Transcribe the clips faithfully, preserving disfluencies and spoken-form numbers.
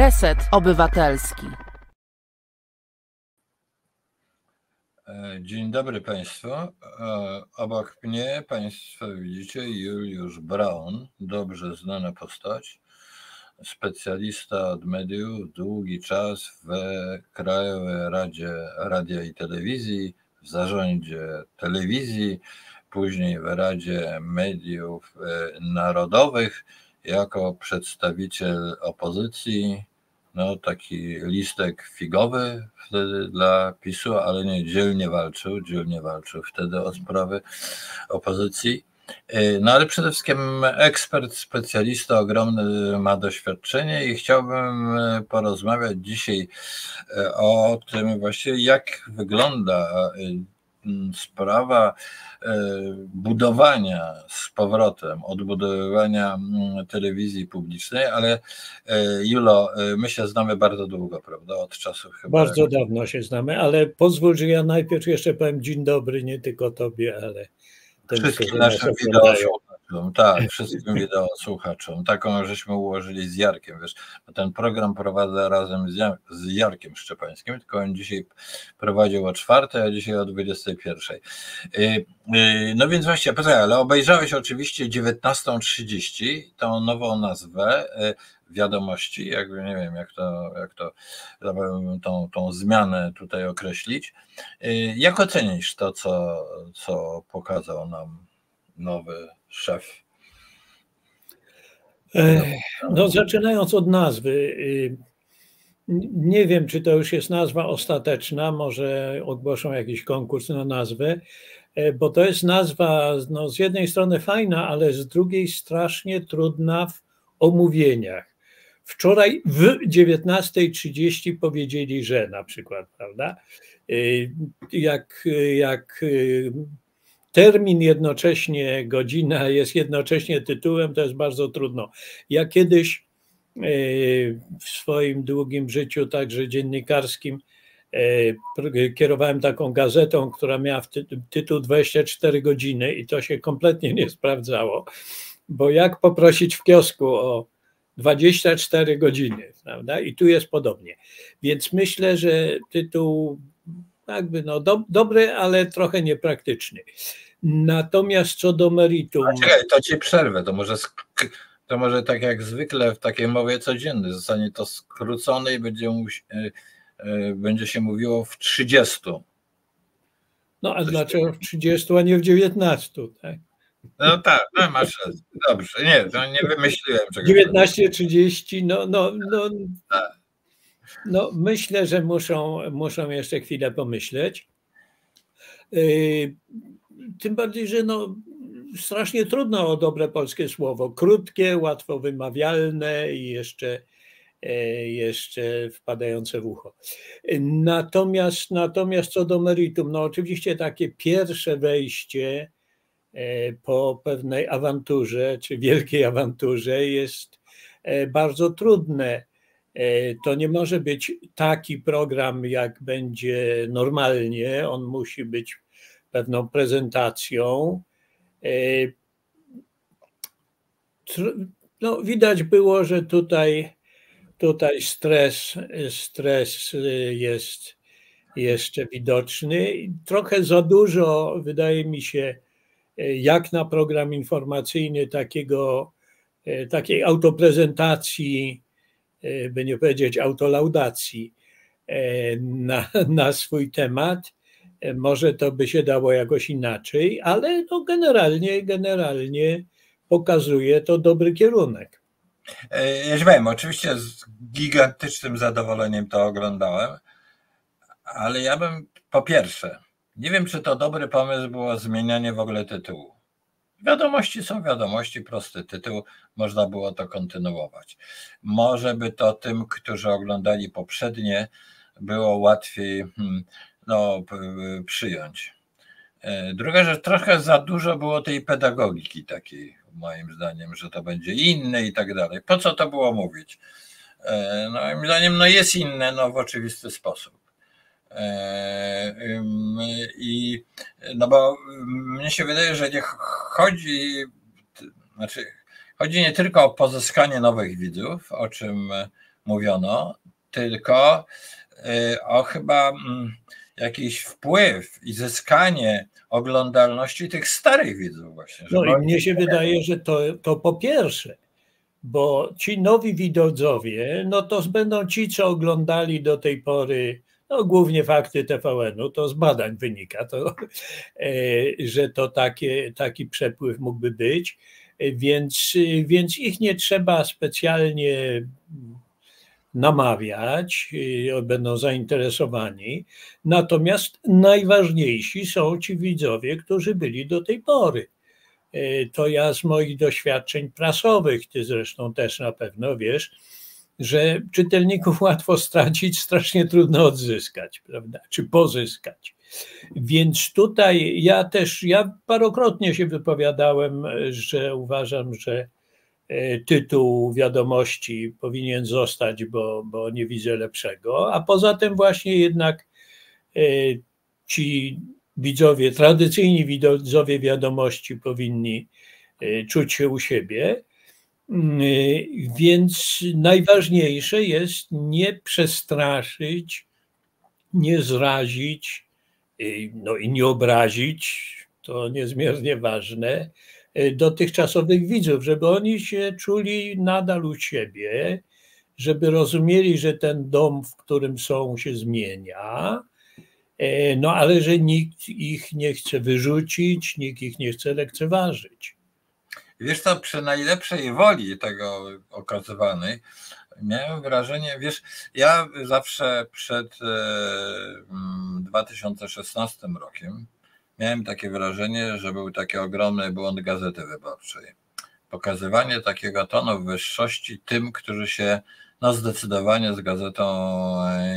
Reset Obywatelski. Dzień dobry Państwu. Obok mnie Państwo widzicie Juliusz Braun, dobrze znana postać, specjalista od mediów, długi czas w Krajowej Radzie Radia i Telewizji, w zarządzie telewizji, później w Radzie Mediów Narodowych jako przedstawiciel opozycji. No, taki listek figowy wtedy dla PiSu, ale nie, dzielnie walczył, dzielnie walczył wtedy o sprawy opozycji. No ale przede wszystkim ekspert, specjalista ogromny, ma doświadczenie i chciałbym porozmawiać dzisiaj o tym właśnie, jak wygląda sprawa budowania z powrotem, odbudowywania telewizji publicznej, ale Julo, my się znamy bardzo długo, prawda? Od czasu chyba. Bardzo jak... dawno się znamy, ale pozwól, że ja najpierw jeszcze powiem dzień dobry, nie tylko tobie, ale wszystkim naszym wideosłuchaczom, tak, wszystkim wideosłuchaczom. Taką żeśmy ułożyli z Jarkiem, wiesz, bo ten program prowadzę razem z, ja z Jarkiem Szczepańskim, tylko on dzisiaj prowadził o czwartej, a dzisiaj o dwudziestej pierwszej. Yy, yy, no więc właśnie, poczekaj, ale obejrzałeś oczywiście dziewiętnastą trzydzieści, tą nową nazwę, yy, wiadomości, jakby nie wiem, jak to, jak to tą, tą zmianę tutaj określić. Jak ocenisz to, co, co pokazał nam nowy szef? No, zaczynając od nazwy. Nie wiem, czy to już jest nazwa ostateczna, może ogłoszą jakiś konkurs na nazwę, bo to jest nazwa no, z jednej strony fajna, ale z drugiej strasznie trudna w omówieniach. Wczoraj w dziewiętnastej trzydzieści powiedzieli, że na przykład, prawda? Jak, jak termin jednocześnie, godzina jest jednocześnie tytułem, to jest bardzo trudno. Ja kiedyś w swoim długim życiu, także dziennikarskim, kierowałem taką gazetą, która miała tytuł dwadzieścia cztery godziny i to się kompletnie nie sprawdzało, bo jak poprosić w kiosku o dwadzieścia cztery godziny, prawda? I tu jest podobnie. Więc myślę, że tytuł jakby no do, dobry, ale trochę niepraktyczny. Natomiast co do meritum... A czekaj, to ci przerwę, to może, to może tak jak zwykle w takiej mowie codziennej zostanie to skrócone i będzie, będzie się mówiło w trzydziestu. No a dlaczego w trzydziestu, a nie w dziewiętnastu, tak? No tak, no masz rację. Dobrze, nie, no nie wymyśliłem czegoś. dziewiętnasta trzydzieści, no, no, no, no myślę, że muszą, muszą jeszcze chwilę pomyśleć. Tym bardziej, że no, strasznie trudno o dobre polskie słowo. Krótkie, łatwo wymawialne i jeszcze, jeszcze wpadające w ucho. Natomiast, natomiast co do meritum, no oczywiście takie pierwsze wejście po pewnej awanturze, czy wielkiej awanturze jest bardzo trudne. To nie może być taki program, jak będzie normalnie. On musi być pewną prezentacją. No, widać było, że tutaj, tutaj stres, stres jest jeszcze widoczny. Trochę za dużo, wydaje mi się, jak na program informacyjny takiego, takiej autoprezentacji, by nie powiedzieć autolaudacji na, na swój temat. Może to by się dało jakoś inaczej, ale no generalnie, generalnie pokazuje to dobry kierunek. Ja się powiem, oczywiście z gigantycznym zadowoleniem to oglądałem, ale ja bym po pierwsze, nie wiem, czy to dobry pomysł było zmienianie w ogóle tytułu. Wiadomości są wiadomości, prosty tytuł, można było to kontynuować. Może by to tym, którzy oglądali poprzednie, było łatwiej no, przyjąć. Druga rzecz, trochę za dużo było tej pedagogiki takiej, moim zdaniem, że to będzie inne i tak dalej. Po co to było mówić? No, moim zdaniem no, jest inne no, w oczywisty sposób. I no bo mnie się wydaje, że nie chodzi, znaczy chodzi nie tylko o pozyskanie nowych widzów, o czym mówiono, tylko o chyba jakiś wpływ i zyskanie oglądalności tych starych widzów właśnie. No i mnie się wydaje, że to, to po pierwsze, bo ci nowi widzowie, no to będą ci, co oglądali do tej pory, no głównie Fakty T V N-u, to z badań wynika, to, że to takie, taki przepływ mógłby być, więc, więc ich nie trzeba specjalnie namawiać, będą zainteresowani. Natomiast najważniejsi są ci widzowie, którzy byli do tej pory. To ja z moich doświadczeń prasowych, ty zresztą też na pewno wiesz, że czytelników łatwo stracić, strasznie trudno odzyskać, prawda? Czy pozyskać. Więc tutaj ja też, ja parokrotnie się wypowiadałem, że uważam, że tytuł wiadomości powinien zostać, bo, bo nie widzę lepszego. A poza tym właśnie jednak ci widzowie, tradycyjni widzowie wiadomości powinni czuć się u siebie. Więc najważniejsze jest nie przestraszyć, nie zrazić, no i nie obrazić, to niezmiernie ważne, dotychczasowych widzów, żeby oni się czuli nadal u siebie, żeby rozumieli, że ten dom, w którym są, się zmienia, no ale że nikt ich nie chce wyrzucić, nikt ich nie chce lekceważyć. Wiesz co, przy najlepszej woli tego okazywanej miałem wrażenie, wiesz, ja zawsze przed dwa tysiące szesnastym rokiem miałem takie wrażenie, że był taki ogromny błąd Gazety Wyborczej. Pokazywanie takiego tonu wyższości tym, którzy się no, zdecydowanie z gazetą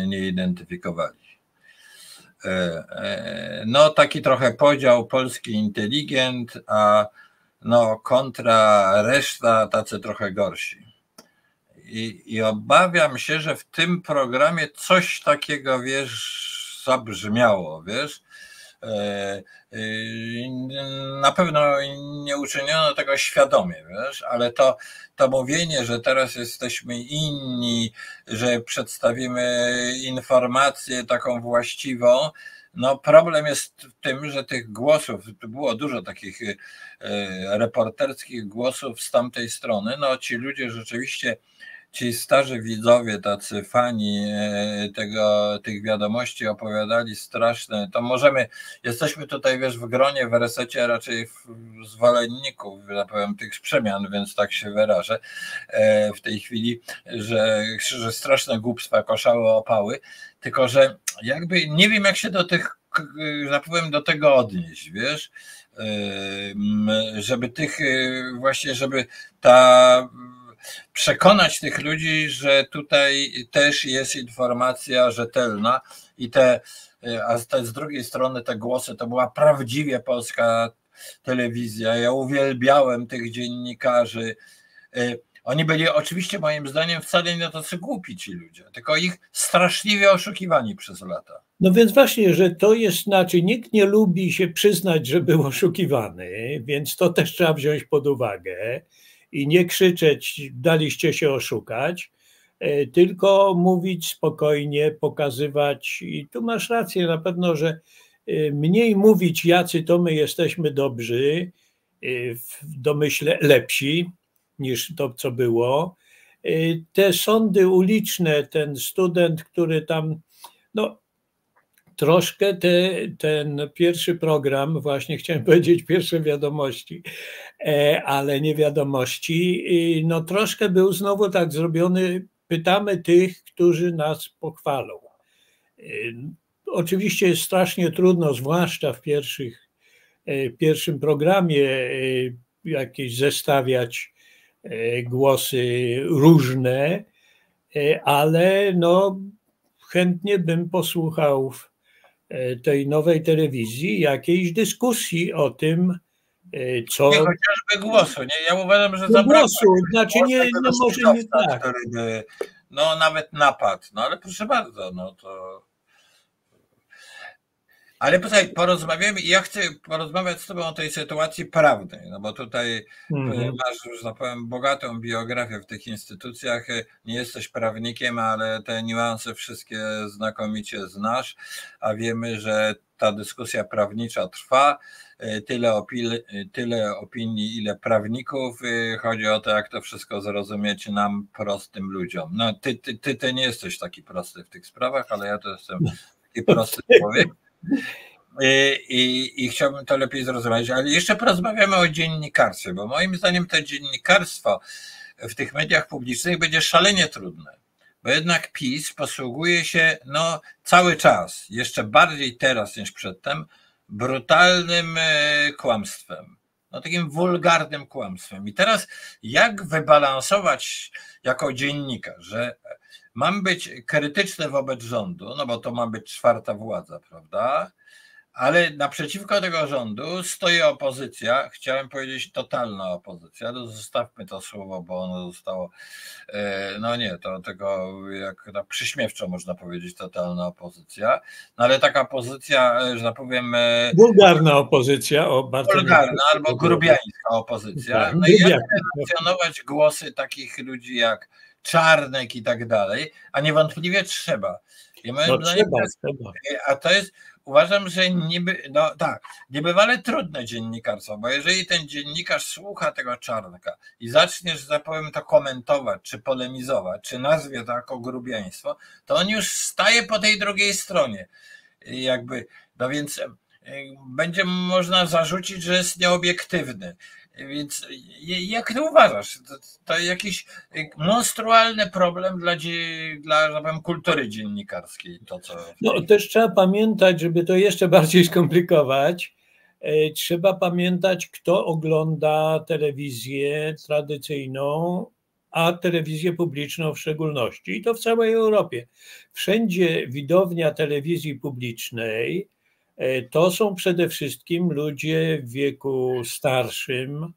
nie identyfikowali. No taki trochę podział polski inteligent, a no kontra reszta tacy trochę gorsi. I, i obawiam się, że w tym programie coś takiego, wiesz, zabrzmiało, wiesz. Na pewno nie uczyniono tego świadomie, wiesz, ale to, to mówienie, że teraz jesteśmy inni, że przedstawimy informację taką właściwą, no problem jest w tym, że tych głosów, było dużo takich reporterskich głosów z tamtej strony, no ci ludzie rzeczywiście, ci starzy widzowie, tacy fani tego, tych wiadomości opowiadali straszne, to możemy, jesteśmy tutaj wiesz w gronie, w Resecie raczej w zwolenników, ja powiem, tych przemian, więc tak się wyrażę w tej chwili, że, że straszne głupstwa koszały opały, tylko że jakby nie wiem jak się do tych, że powiem, do tego odnieść, wiesz, żeby tych właśnie, żeby ta przekonać tych ludzi, że tutaj też jest informacja rzetelna i te, a te z drugiej strony te głosy, to była prawdziwie polska telewizja, ja uwielbiałem tych dziennikarzy, oni byli oczywiście moim zdaniem wcale nie tacy głupi ci ludzie, tylko ich straszliwie oszukiwani przez lata. No więc właśnie, że to jest, znaczy nikt nie lubi się przyznać, że był oszukiwany, więc to też trzeba wziąć pod uwagę. I nie krzyczeć, daliście się oszukać, tylko mówić spokojnie, pokazywać. I tu masz rację na pewno, że mniej mówić, jacy to my jesteśmy dobrzy, w domyśle lepsi niż to, co było. Te sądy uliczne, ten student, który tam, no troszkę te, ten pierwszy program, właśnie chciałem powiedzieć pierwsze wiadomości, ale nie wiadomości, no troszkę był znowu tak zrobiony, pytamy tych, którzy nas pochwalą. Oczywiście jest strasznie trudno, zwłaszcza w pierwszych, pierwszym programie jakieś zestawiać głosy różne, ale no chętnie bym posłuchał tej nowej telewizji jakiejś dyskusji o tym, co... Nie, chociażby głosu, nie? Ja uważam, że zabrakło. Głosu, znaczy nie, no może nie tak. By, no nawet napad, no ale proszę bardzo, no to... Ale tutaj porozmawiamy i ja chcę porozmawiać z tobą o tej sytuacji prawnej, no bo tutaj mm-hmm. masz, że tak powiem, bogatą biografię w tych instytucjach. Nie jesteś prawnikiem, ale te niuanse wszystkie znakomicie znasz, a wiemy, że ta dyskusja prawnicza trwa. Tyle, opil, tyle opinii, ile prawników. Chodzi o to, jak to wszystko zrozumieć nam, prostym ludziom. No, ty, ty, ty, ty nie jesteś taki prosty w tych sprawach, ale ja to jestem taki prosty człowiek. I, i, I chciałbym to lepiej zrozumieć, ale jeszcze porozmawiamy o dziennikarstwie, bo moim zdaniem to dziennikarstwo w tych mediach publicznych będzie szalenie trudne, bo jednak PiS posługuje się no, cały czas, jeszcze bardziej teraz niż przedtem, brutalnym kłamstwem, no, takim wulgarnym kłamstwem. I teraz jak wybalansować jako dziennikarz, że mam być krytyczny wobec rządu, no bo to ma być czwarta władza, prawda? Ale naprzeciwko tego rządu stoi opozycja, chciałem powiedzieć totalna opozycja, no zostawmy to słowo, bo ono zostało, no nie, to tego jak na przyśmiewczo można powiedzieć totalna opozycja, no ale taka opozycja, że tak powiem... Wulgarna opozycja. O, bardzo wulgarna albo grubiańska opozycja. No i jak relacjonować głosy takich ludzi jak Czarnek i tak dalej, a niewątpliwie trzeba. Ja no trzeba, jest, trzeba. A to jest, uważam, że niby, no tak, niebywale trudne dziennikarstwo, bo jeżeli ten dziennikarz słucha tego Czarnka i zaczniesz, że tak powiem, to komentować, czy polemizować, czy nazwie to jako grubiaństwo, to on już staje po tej drugiej stronie. Jakby, no więc będzie można zarzucić, że jest nieobiektywny. Więc jak ty uważasz, to, to jakiś monstrualny problem dla, dla że powiem, kultury dziennikarskiej. To, co... No też trzeba pamiętać, żeby to jeszcze bardziej skomplikować, trzeba pamiętać, kto ogląda telewizję tradycyjną, a telewizję publiczną w szczególności. I to w całej Europie. Wszędzie widownia telewizji publicznej to są przede wszystkim ludzie w wieku starszym,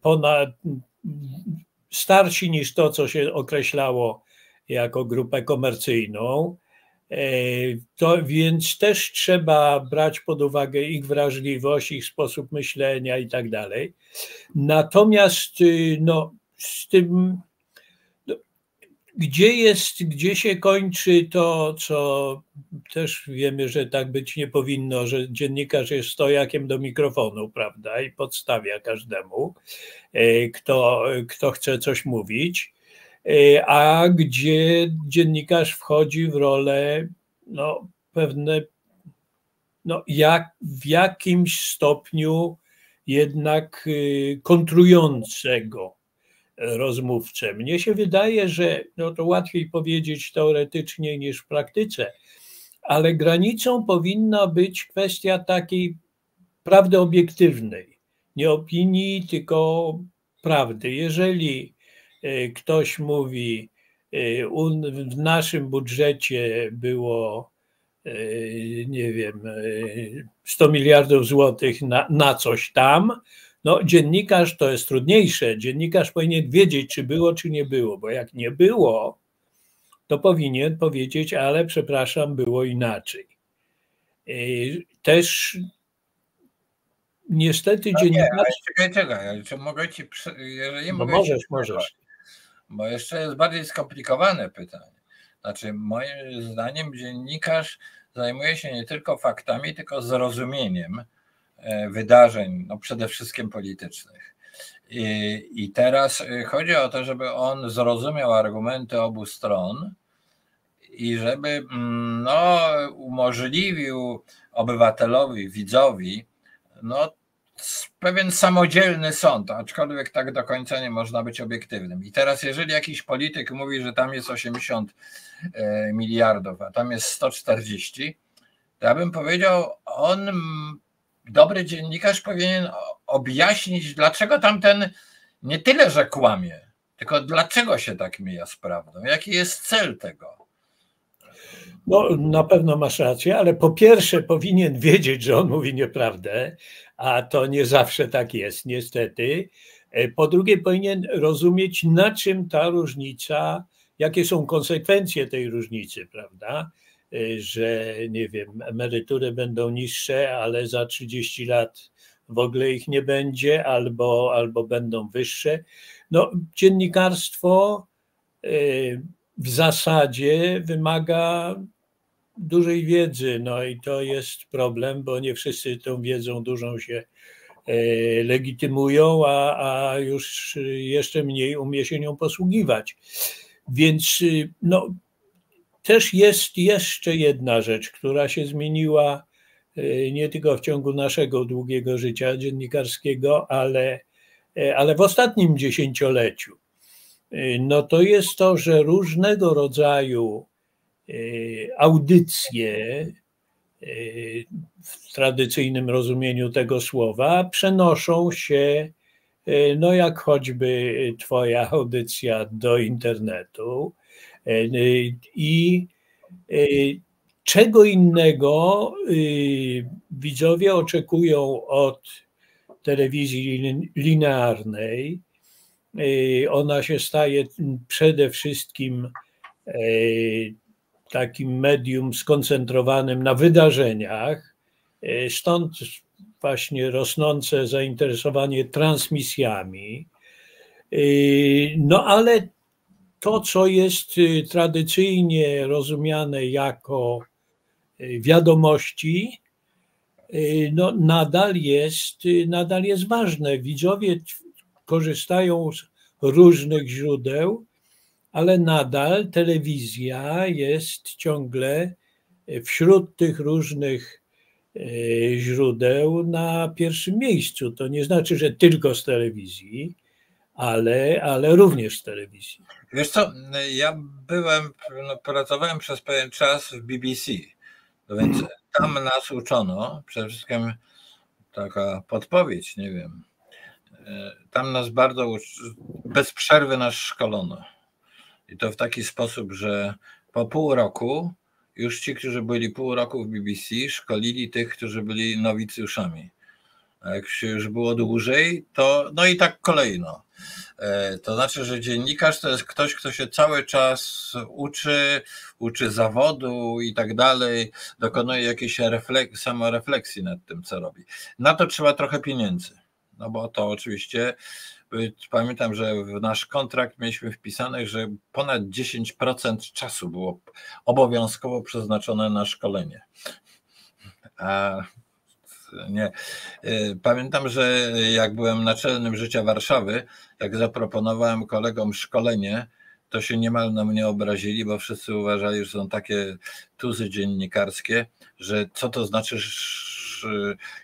ponad, starsi niż to, co się określało jako grupę komercyjną. To więc też trzeba brać pod uwagę ich wrażliwość, ich sposób myślenia i tak dalej. Natomiast no, z tym, gdzie jest, gdzie się kończy to, co też wiemy, że tak być nie powinno, że dziennikarz jest stojakiem do mikrofonu, prawda, i podstawia każdemu, kto, kto chce coś mówić, a gdzie dziennikarz wchodzi w rolę, no pewne, no jak, w jakimś stopniu jednak kontrującego rozmówcę. Mnie się wydaje, że no to łatwiej powiedzieć teoretycznie niż w praktyce, ale granicą powinna być kwestia takiej prawdy obiektywnej. Nie opinii, tylko prawdy. Jeżeli ktoś mówi, w naszym budżecie było, nie wiem, sto miliardów złotych na, na coś tam, no dziennikarz, to jest trudniejsze, dziennikarz powinien wiedzieć, czy było, czy nie było, bo jak nie było, to powinien powiedzieć, ale przepraszam, było inaczej. Też niestety no dziennikarz... Czekaj, czekaj, czy mogę ci... Jeżeli mogę możesz, ci... możesz. Bo jeszcze jest bardziej skomplikowane pytanie. Znaczy moim zdaniem dziennikarz zajmuje się nie tylko faktami, tylko zrozumieniem wydarzeń, no przede wszystkim politycznych. I, I teraz chodzi o to, żeby on zrozumiał argumenty obu stron i żeby no, umożliwił obywatelowi, widzowi no, pewien samodzielny sąd, aczkolwiek tak do końca nie można być obiektywnym. I teraz jeżeli jakiś polityk mówi, że tam jest osiemdziesiąt miliardów, a tam jest sto czterdzieści, to ja bym powiedział, on... Dobry dziennikarz powinien objaśnić, dlaczego tamten nie tyle, że kłamie, tylko dlaczego się tak mija z prawdą, jaki jest cel tego. No, na pewno masz rację, ale po pierwsze powinien wiedzieć, że on mówi nieprawdę, a to nie zawsze tak jest, niestety. Po drugie powinien rozumieć, na czym ta różnica, jakie są konsekwencje tej różnicy, prawda? że nie wiem, emerytury będą niższe, ale za trzydzieści lat w ogóle ich nie będzie albo, albo będą wyższe. No, dziennikarstwo w zasadzie wymaga dużej wiedzy, no i to jest problem, bo nie wszyscy tą wiedzą dużą się legitymują, a, a już jeszcze mniej umie się nią posługiwać. Więc no, też jest jeszcze jedna rzecz, która się zmieniła nie tylko w ciągu naszego długiego życia dziennikarskiego, ale, ale w ostatnim dziesięcioleciu. No to jest to, że różnego rodzaju audycje w tradycyjnym rozumieniu tego słowa przenoszą się, no jak choćby twoja audycja, do internetu. I czego innego widzowie oczekują od telewizji linearnej. Ona się staje przede wszystkim takim medium skoncentrowanym na wydarzeniach, stąd właśnie rosnące zainteresowanie transmisjami. No ale to, co jest tradycyjnie rozumiane jako wiadomości, no nadal jest, nadal jest ważne. Widzowie korzystają z różnych źródeł, ale nadal telewizja jest ciągle wśród tych różnych źródeł na pierwszym miejscu. To nie znaczy, że tylko z telewizji, ale, ale również z telewizji. Wiesz co, ja byłem, no, pracowałem przez pewien czas w B B C, no więc tam nas uczono, przede wszystkim taka podpowiedź, nie wiem, tam nas bardzo, bez przerwy nas szkolono. I to w taki sposób, że po pół roku już ci, którzy byli pół roku w B B C, szkolili tych, którzy byli nowicjuszami. A jak się już było dłużej, to no i tak kolejno. To znaczy, że dziennikarz to jest ktoś, kto się cały czas uczy, uczy zawodu i tak dalej, dokonuje jakiejś samorefleksji nad tym, co robi. Na to trzeba trochę pieniędzy, no bo to oczywiście... Pamiętam, że w nasz kontrakt mieliśmy wpisane, że ponad dziesięć procent czasu było obowiązkowo przeznaczone na szkolenie. A nie. Pamiętam, że jak byłem naczelnym życia Warszawy, jak zaproponowałem kolegom szkolenie, to się niemal na mnie obrazili, bo wszyscy uważali, że są takie tuzy dziennikarskie, że co to znaczy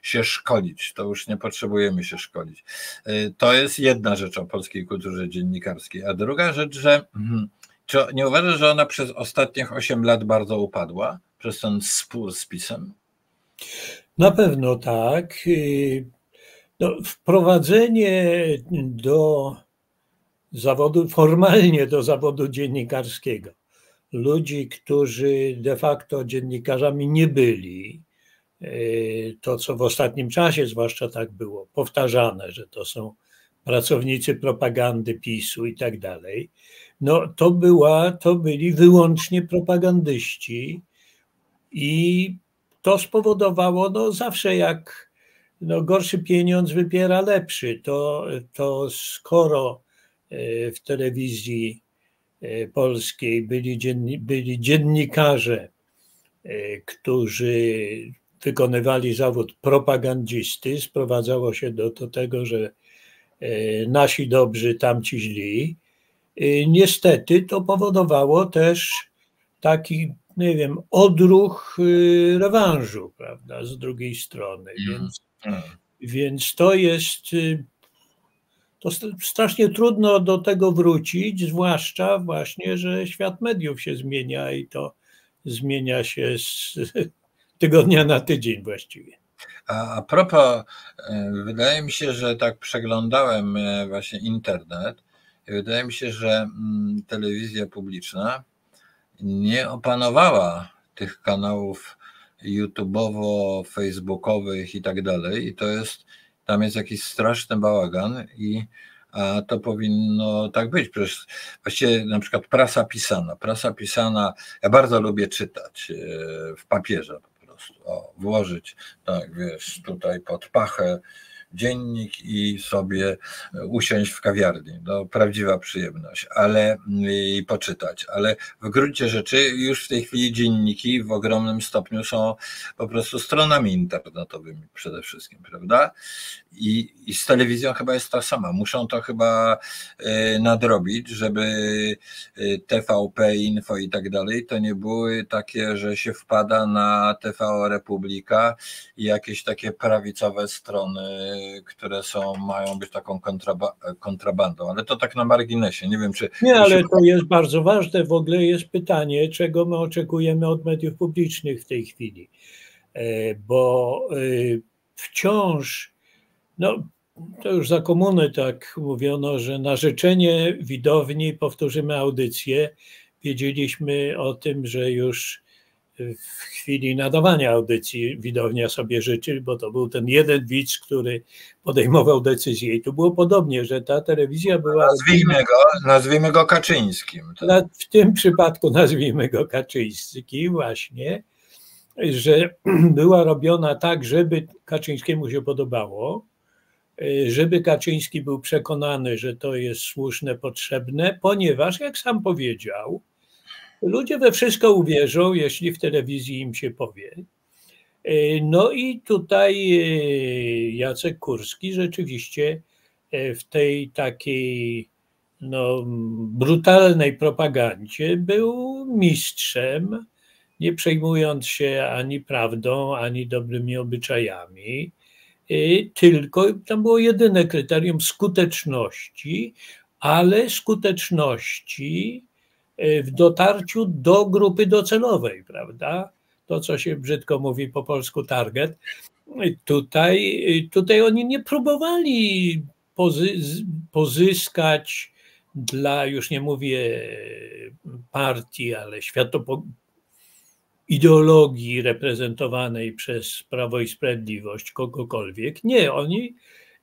się szkolić, to już nie potrzebujemy się szkolić. To jest jedna rzecz o polskiej kulturze dziennikarskiej, a druga rzecz, że czy nie uważasz, że ona przez ostatnich osiem lat bardzo upadła, przez ten spór z PiS-em? Na pewno tak. No, wprowadzenie do zawodu, formalnie do zawodu dziennikarskiego, ludzi, którzy de facto dziennikarzami nie byli, to, co w ostatnim czasie zwłaszcza tak było powtarzane, że to są pracownicy propagandy PiS-u i tak dalej, no to była, to byli wyłącznie propagandyści i to spowodowało, no zawsze jak no, gorszy pieniądz wypiera lepszy, to, to skoro w telewizji polskiej byli, dzienni, byli dziennikarze, którzy wykonywali zawód propagandzisty, sprowadzało się do, do tego, że nasi dobrzy, tamci źli. Niestety to powodowało też taki, nie wiem, odruch rewanżu, prawda, z drugiej strony. Więc, mm. więc to jest, to strasznie trudno do tego wrócić, zwłaszcza właśnie, że świat mediów się zmienia i to zmienia się z tygodnia na tydzień właściwie. A, a propos, wydaje mi się, że tak przeglądałem właśnie internet i wydaje mi się, że telewizja publiczna nie opanowała tych kanałów YouTube'owo-facebookowych i tak dalej. I to jest, tam jest jakiś straszny bałagan i to powinno tak być. Przecież właściwie na przykład prasa pisana. Prasa pisana, ja bardzo lubię czytać w papierze po prostu. O, włożyć, tak wiesz, tutaj pod pachę dziennik i sobie usiąść w kawiarni. No, prawdziwa przyjemność, ale i poczytać. Ale w gruncie rzeczy już w tej chwili dzienniki w ogromnym stopniu są po prostu stronami internetowymi przede wszystkim, prawda? I, i z telewizją chyba jest ta sama. Muszą to chyba nadrobić, żeby T V P Info i tak dalej to nie były takie, że się wpada na T V Republika i jakieś takie prawicowe strony, które są, mają być taką kontraba kontrabandą, ale to tak na marginesie, nie wiem czy... Nie, ale to jest bardzo ważne, w ogóle jest pytanie, czego my oczekujemy od mediów publicznych w tej chwili, bo wciąż, no to już za komuny tak mówiono, że na życzenie widowni powtórzymy audycję, wiedzieliśmy o tym, że już w chwili nadawania audycji widownia sobie życzy, bo to był ten jeden widz, który podejmował decyzję. I tu było podobnie, że ta telewizja była... Nazwijmy go, nazwijmy go Kaczyńskim. Tak? W tym przypadku nazwijmy go Kaczyński właśnie, że była robiona tak, żeby Kaczyńskiemu się podobało, żeby Kaczyński był przekonany, że to jest słuszne, potrzebne, ponieważ, jak sam powiedział, ludzie we wszystko uwierzą, jeśli w telewizji im się powie. No i tutaj Jacek Kurski rzeczywiście w tej takiej no, brutalnej propagandzie był mistrzem, nie przejmując się ani prawdą, ani dobrymi obyczajami, tylko tam było jedyne kryterium skuteczności, ale skuteczności w dotarciu do grupy docelowej, prawda? To, co się brzydko mówi po polsku target. Tutaj, tutaj oni nie próbowali pozy- pozyskać dla, już nie mówię partii, ale światopo- ideologii reprezentowanej przez Prawo i Sprawiedliwość, kogokolwiek. Nie, oni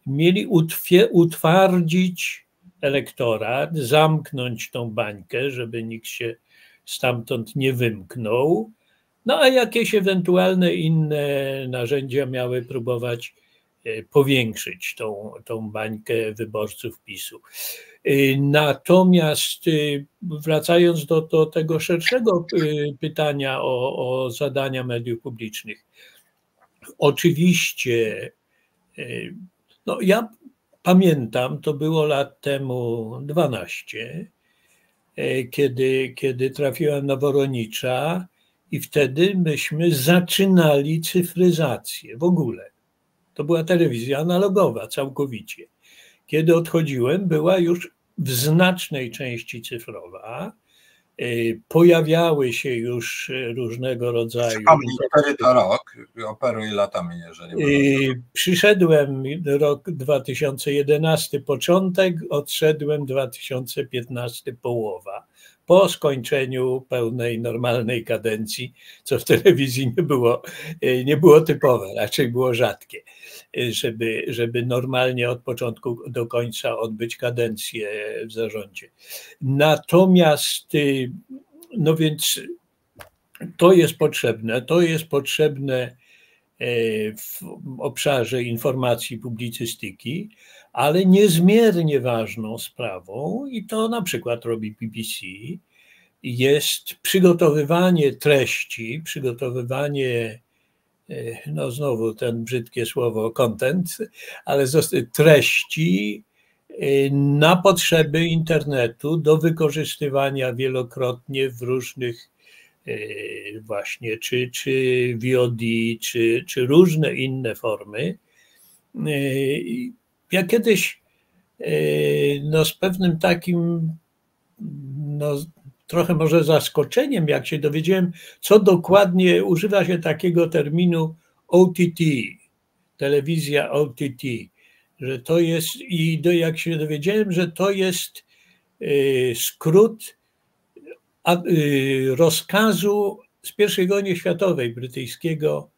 mieli utwardzić elektorat, zamknąć tą bańkę, żeby nikt się stamtąd nie wymknął. No a jakieś ewentualne inne narzędzia miały próbować powiększyć tą, tą bańkę wyborców PiSu. Natomiast wracając do, do tego szerszego pytania o, o zadania mediów publicznych. Oczywiście, no ja pamiętam, to było lat temu dwanaście, kiedy, kiedy trafiłem na Woronicza i wtedy myśmy zaczynali cyfryzację w ogóle. To była telewizja analogowa całkowicie. Kiedy odchodziłem, była już w znacznej części cyfrowa. Pojawiały się już różnego rodzaju... Przypomnij, to rok, operuj latami, jeżeli... Yy, przyszedłem rok dwa tysiące jedenasty, początek, odszedłem dwa tysiące piętnasty, połowa. Po skończeniu pełnej, normalnej kadencji, co w telewizji nie było, nie było typowe, raczej było rzadkie, żeby, żeby normalnie od początku do końca odbyć kadencję w zarządzie. Natomiast, no więc to jest potrzebne, to jest potrzebne w obszarze informacji, publicystyki, ale niezmiernie ważną sprawą, i to na przykład robi B B C, jest przygotowywanie treści, przygotowywanie, no znowu ten brzydkie słowo content, ale treści na potrzeby internetu do wykorzystywania wielokrotnie w różnych właśnie czy, czy V O D, czy, czy różne inne formy. Ja kiedyś no, z pewnym takim no, trochę może zaskoczeniem, jak się dowiedziałem, co dokładnie używa się takiego terminu O T T, telewizja O T T, że to jest, i do, jak się dowiedziałem, że to jest y, skrót a, y, rozkazu z pierwszej wojny światowej, brytyjskiego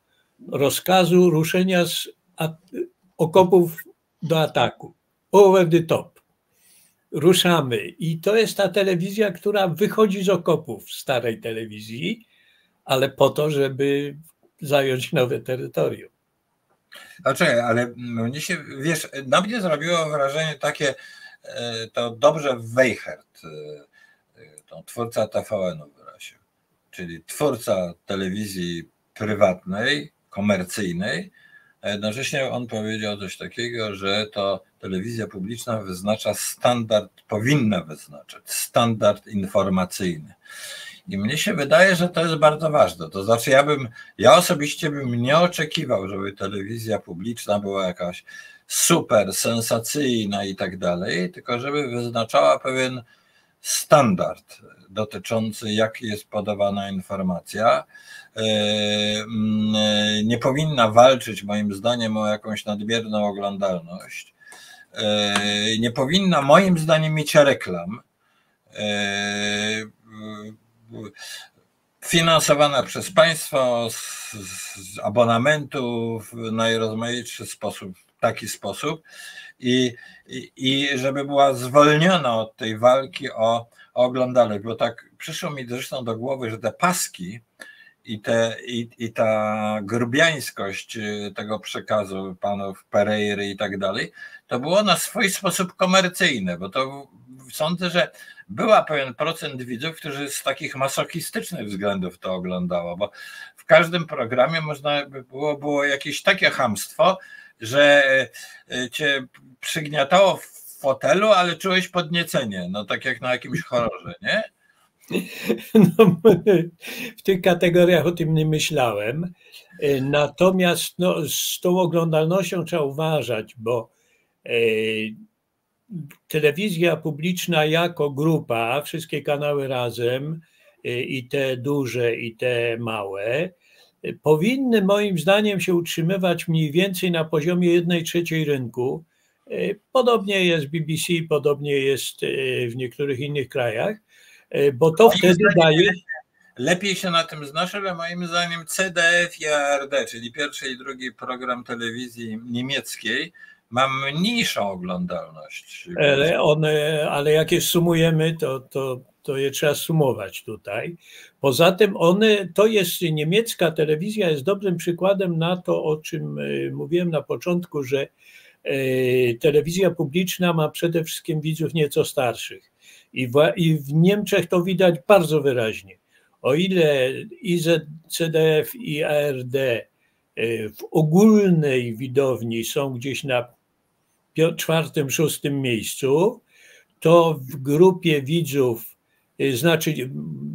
rozkazu ruszenia z a, okopów do ataku, over the top. ruszamy. I to jest ta telewizja, która wychodzi z okopów starej telewizji, ale po to, żeby zająć nowe terytorium. A czekaj, ale mnie się, wiesz, na mnie zrobiło wrażenie takie, to dobrze Weichert, to twórca T V N-u wyraził, czyli twórca telewizji prywatnej, komercyjnej, a jednocześnie on powiedział coś takiego, że to telewizja publiczna wyznacza standard, powinna wyznaczać standard informacyjny. I mnie się wydaje, że to jest bardzo ważne. To znaczy ja bym, ja osobiście bym nie oczekiwał, żeby telewizja publiczna była jakaś super, sensacyjna i tak dalej, tylko żeby wyznaczała pewien standard dotyczący, jak jest podawana informacja. Nie powinna walczyć moim zdaniem o jakąś nadmierną oglądalność. Nie powinna moim zdaniem mieć reklam. Finansowana przez państwo z, z abonamentu w najrozmaitszy sposób, taki sposób i, i, i żeby była zwolniona od tej walki o, o oglądalność, bo tak przyszło mi zresztą do głowy, że te paski i, te, i, i ta grubiańskość tego przekazu panów Pereiry i tak dalej, to było na swój sposób komercyjne, bo to sądzę, że była pewien procent widzów, którzy z takich masochistycznych względów to oglądało, bo w każdym programie można by było, było jakieś takie chamstwo, że cię przygniatało w fotelu, ale czułeś podniecenie, no tak jak na jakimś horrorze, nie? No, w tych kategoriach o tym nie myślałem, natomiast no, z tą oglądalnością trzeba uważać, bo yy, telewizja publiczna jako grupa, wszystkie kanały razem, i te duże, i te małe, powinny moim zdaniem się utrzymywać mniej więcej na poziomie jednej trzeciej rynku. Podobnie jest B B C, podobnie jest w niektórych innych krajach, bo to moim wtedy daje... Lepiej się na tym znasz, ale moim zdaniem C D F i A R D, czyli pierwszy i drugi program telewizji niemieckiej, ma mniejszą oglądalność. Ale, one, ale jak je sumujemy, to, to, to je trzeba sumować tutaj. Poza tym one, to jest niemiecka telewizja, jest dobrym przykładem na to, o czym mówiłem na początku, że telewizja publiczna ma przede wszystkim widzów nieco starszych. I w, i w Niemczech to widać bardzo wyraźnie. O ile i C D F i A R D w ogólnej widowni są gdzieś na czwartym, szóstym miejscu, to w grupie widzów, znaczy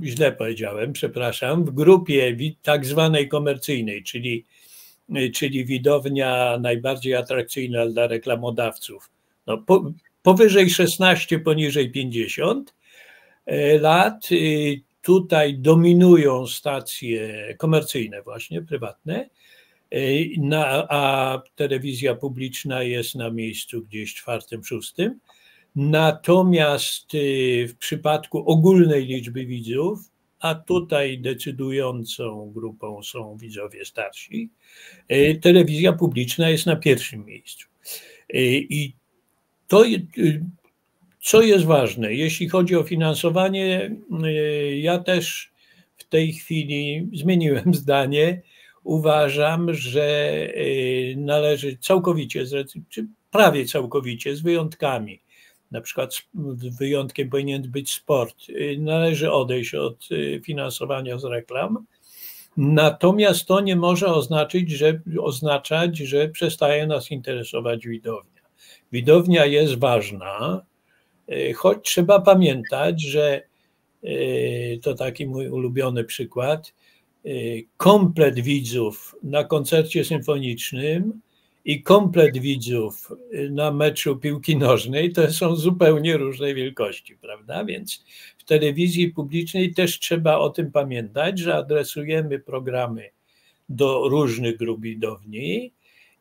źle powiedziałem, przepraszam, w grupie tak zwanej komercyjnej, czyli, czyli widownia najbardziej atrakcyjna dla reklamodawców, no, po, powyżej szesnastu, poniżej pięćdziesięciu lat, tutaj dominują stacje komercyjne właśnie, prywatne, Na, a telewizja publiczna jest na miejscu gdzieś czwartym, szóstym. Natomiast w przypadku ogólnej liczby widzów, a tutaj decydującą grupą są widzowie starsi, telewizja publiczna jest na pierwszym miejscu. I to, co jest ważne, jeśli chodzi o finansowanie, ja też w tej chwili zmieniłem zdanie. Uważam, że należy całkowicie, czy prawie całkowicie, z wyjątkami, na przykład wyjątkiem powinien być sport, należy odejść od finansowania z reklam. Natomiast to nie może oznaczyć, że, oznaczać, że przestaje nas interesować widownia. Widownia jest ważna, choć trzeba pamiętać, że to taki mój ulubiony przykład, komplet widzów na koncercie symfonicznym i komplet widzów na meczu piłki nożnej to są zupełnie różne wielkości, prawda? Więc w telewizji publicznej też trzeba o tym pamiętać, że adresujemy programy do różnych grup widowni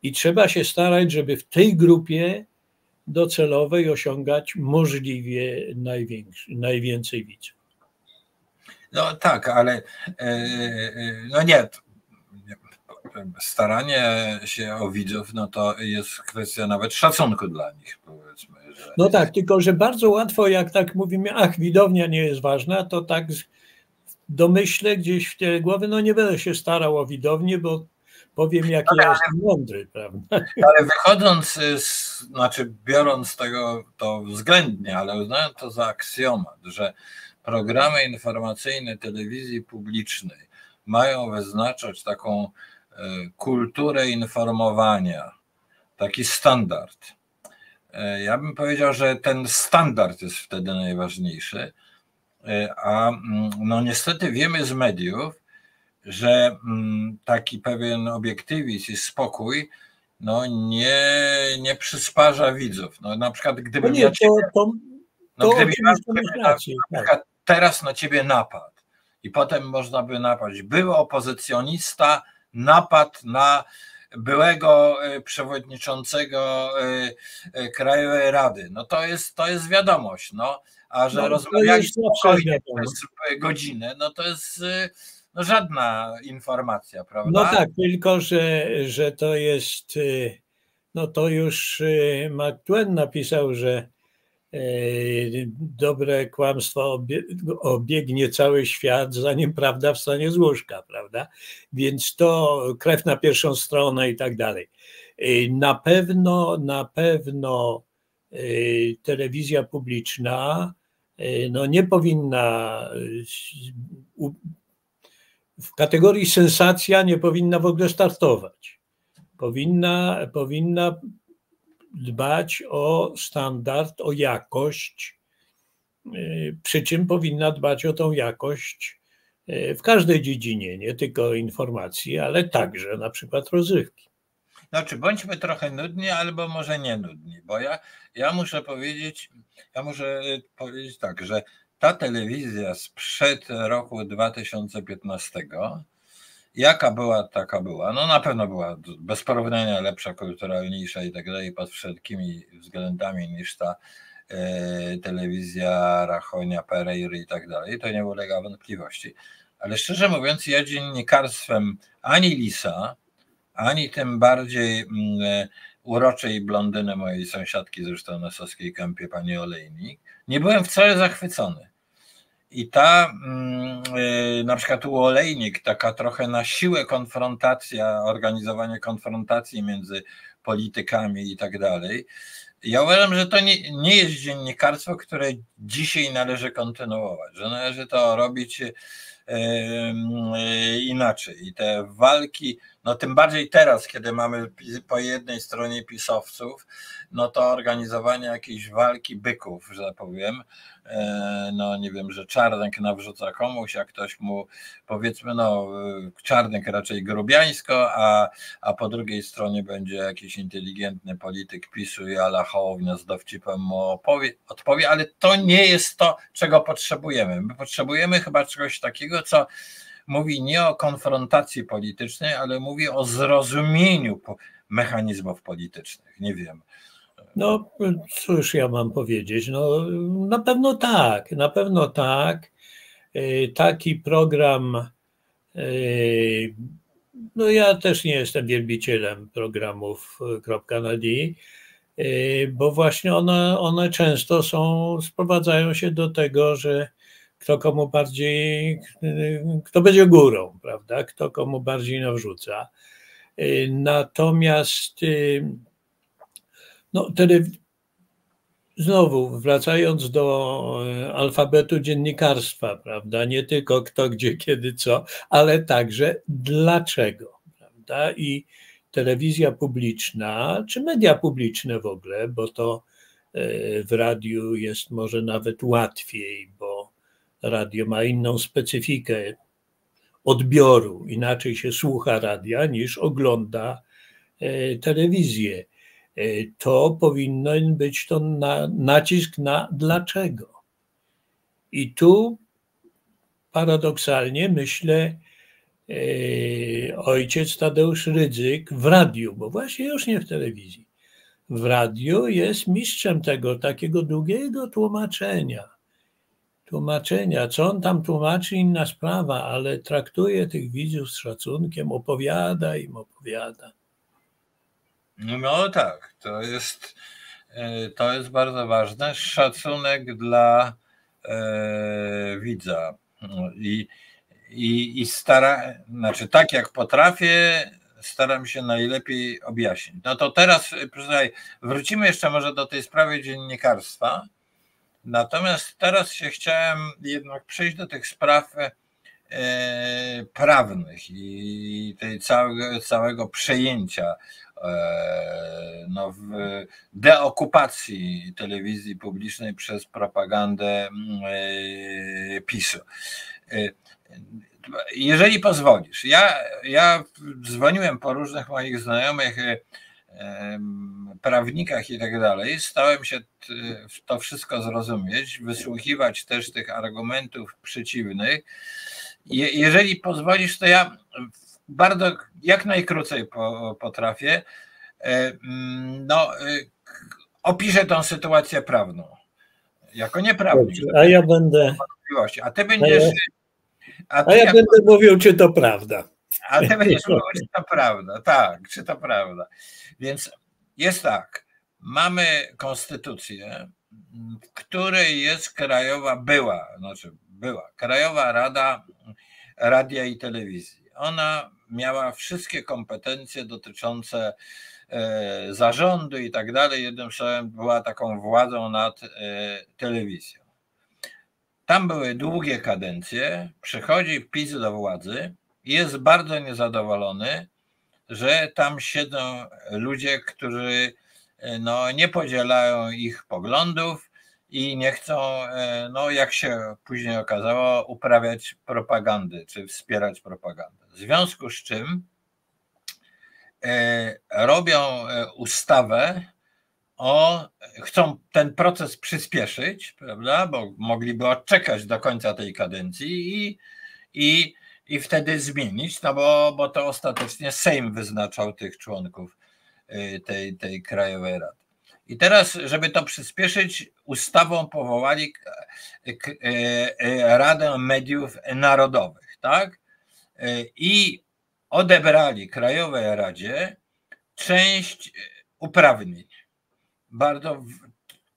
i trzeba się starać, żeby w tej grupie docelowej osiągać możliwie najwięcej widzów. No tak, ale no nie, staranie się o widzów, no to jest kwestia nawet szacunku dla nich. powiedzmy. Że... No tak, tylko że bardzo łatwo, jak tak mówimy, ach, widownia nie jest ważna, to tak domyślę gdzieś w tyle głowy, no nie będę się starał o widownię, bo powiem, jaki ale, ja jestem mądry, prawda? Ale wychodząc, z, znaczy biorąc tego to względnie, ale uznałem to za aksjomat, że programy informacyjne telewizji publicznej mają wyznaczać taką kulturę informowania, taki standard. Ja bym powiedział, że ten standard jest wtedy najważniejszy, a no niestety wiemy z mediów, że taki pewien obiektywizm i spokój no nie, nie przysparza widzów. No na przykład gdyby... No nie, na ciebie, to, to, no, gdyby to na, racji, na przykład tak. Teraz na ciebie napadł i potem można by napaść. Były opozycjonista, napad na byłego przewodniczącego Krajowej Rady. No to jest, to jest wiadomość. No. A że no, rozmawiali spokojnie przez godzinę, no to jest... No żadna informacja, prawda? No tak, tylko że, że to jest, no to już Mark Twain napisał, że dobre kłamstwo obiegnie cały świat, zanim prawda wstanie z łóżka, prawda? Więc to krew na pierwszą stronę i tak dalej. Na pewno, na pewno telewizja publiczna no nie powinna... W kategorii sensacja nie powinna w ogóle startować. Powinna, powinna dbać o standard, o jakość, przy czym powinna dbać o tą jakość w każdej dziedzinie, nie tylko informacji, ale także na przykład rozrywki. Znaczy bądźmy trochę nudni, albo może nie nudni, bo ja, ja muszę powiedzieć, ja muszę powiedzieć tak, że ta telewizja sprzed roku dwa tysiące piętnastego, jaka była, taka była, no na pewno była bez porównania lepsza, kulturalniejsza i tak dalej pod wszelkimi względami niż ta e, telewizja Rachonia, Pereiry i tak dalej, to nie ulega wątpliwości. Ale szczerze mówiąc, ja dziennikarstwem ani Lisa, ani tym bardziej m, uroczej blondyny mojej sąsiadki zresztą na Soskiej Kępie, pani Olejnik, nie byłem wcale zachwycony. I ta, yy, na przykład u Olejnik, taka trochę na siłę konfrontacja, organizowanie konfrontacji między politykami i tak dalej. Ja uważam, że to nie, nie jest dziennikarstwo, które dzisiaj należy kontynuować, że należy to robić yy, yy, inaczej. I te walki, no tym bardziej teraz, kiedy mamy po jednej stronie pisowców, no to organizowanie jakiejś walki byków, że powiem, no nie wiem, że Czarnek nawrzuca komuś, a ktoś mu powiedzmy, no Czarnek raczej grubiańsko, a, a po drugiej stronie będzie jakiś inteligentny polityk PiSu i ala Hołownia z dowcipem mu opowie, odpowie, ale to nie jest to, czego potrzebujemy. My potrzebujemy chyba czegoś takiego, co mówi nie o konfrontacji politycznej, ale mówi o zrozumieniu mechanizmów politycznych. Nie wiem. No cóż ja mam powiedzieć, no na pewno tak, na pewno tak. Taki program, no ja też nie jestem wielbicielem programów .na d, bo właśnie one, one często są, sprowadzają się do tego, że kto komu bardziej, kto będzie górą, prawda? Kto komu bardziej nawrzuca. Natomiast no, telew... znowu wracając do alfabetu dziennikarstwa, prawda? Nie tylko kto, gdzie, kiedy, co, ale także dlaczego, prawda? I telewizja publiczna, czy media publiczne w ogóle, bo to w radiu jest może nawet łatwiej, bo radio ma inną specyfikę odbioru, inaczej się słucha radia niż ogląda telewizję. To powinien być to na, nacisk na dlaczego. I tu paradoksalnie myślę ojciec Tadeusz Rydzyk w radiu, bo właśnie już nie w telewizji, w radiu jest mistrzem tego takiego długiego tłumaczenia. Tłumaczenia, co on tam tłumaczy, inna sprawa, ale traktuje tych widzów z szacunkiem, opowiada im, opowiada. No tak, to jest to jest bardzo ważne, szacunek dla e, widza i, i, i stara, znaczy tak jak potrafię, staram się najlepiej objaśnić. No to teraz, proszę, wrócimy jeszcze może do tej sprawy dziennikarstwa, natomiast teraz się chciałem jednak przejść do tych spraw e, prawnych i tej całego, całego przejęcia, no, w deokupacji telewizji publicznej przez propagandę PiSu. Jeżeli pozwolisz, ja, ja dzwoniłem po różnych moich znajomych prawnikach i tak dalej, starałem się to wszystko zrozumieć, wysłuchiwać też tych argumentów przeciwnych. Je, jeżeli pozwolisz, to ja bardzo, jak najkrócej po, potrafię, no, opiszę tą sytuację prawną. Jako nieprawnik. A ja będę. A ty będziesz. A, ty, a ja, ja będę mówił, czy to prawda. A ty będziesz mówił, czy to prawda. Tak, czy to prawda. Więc jest tak. Mamy konstytucję, w której jest krajowa, była, znaczy była, Krajowa Rada Radia i Telewizji. Ona miała wszystkie kompetencje dotyczące zarządu i tak dalej. Jednym słowem była taką władzą nad telewizją. Tam były długie kadencje, przychodzi PiS do władzy i jest bardzo niezadowolony, że tam siedzą ludzie, którzy no, nie podzielają ich poglądów i nie chcą, no, jak się później okazało, uprawiać propagandy czy wspierać propagandę. W związku z czym robią ustawę o, chcą ten proces przyspieszyć, prawda, bo mogliby odczekać do końca tej kadencji i, i, i wtedy zmienić, no bo, bo to ostatecznie Sejm wyznaczał tych członków tej, tej Krajowej Rady. I teraz, żeby to przyspieszyć, ustawą powołali Radę Mediów Narodowych, tak? I odebrali Krajowej Radzie część uprawnień, bardzo,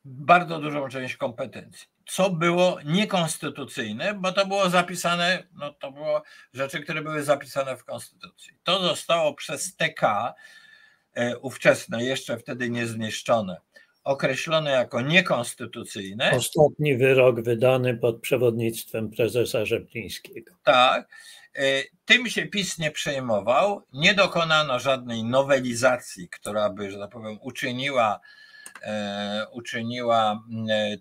bardzo dużą część kompetencji, co było niekonstytucyjne, bo to było zapisane, no to było rzeczy, które były zapisane w Konstytucji. To zostało przez T K ówczesne, jeszcze wtedy niezniszczone, określone jako niekonstytucyjne. Ostatni wyrok wydany pod przewodnictwem prezesa Rzeplińskiego. Tak. Tym się PiS nie przejmował, nie dokonano żadnej nowelizacji, która by, że tak powiem, uczyniła, e, uczyniła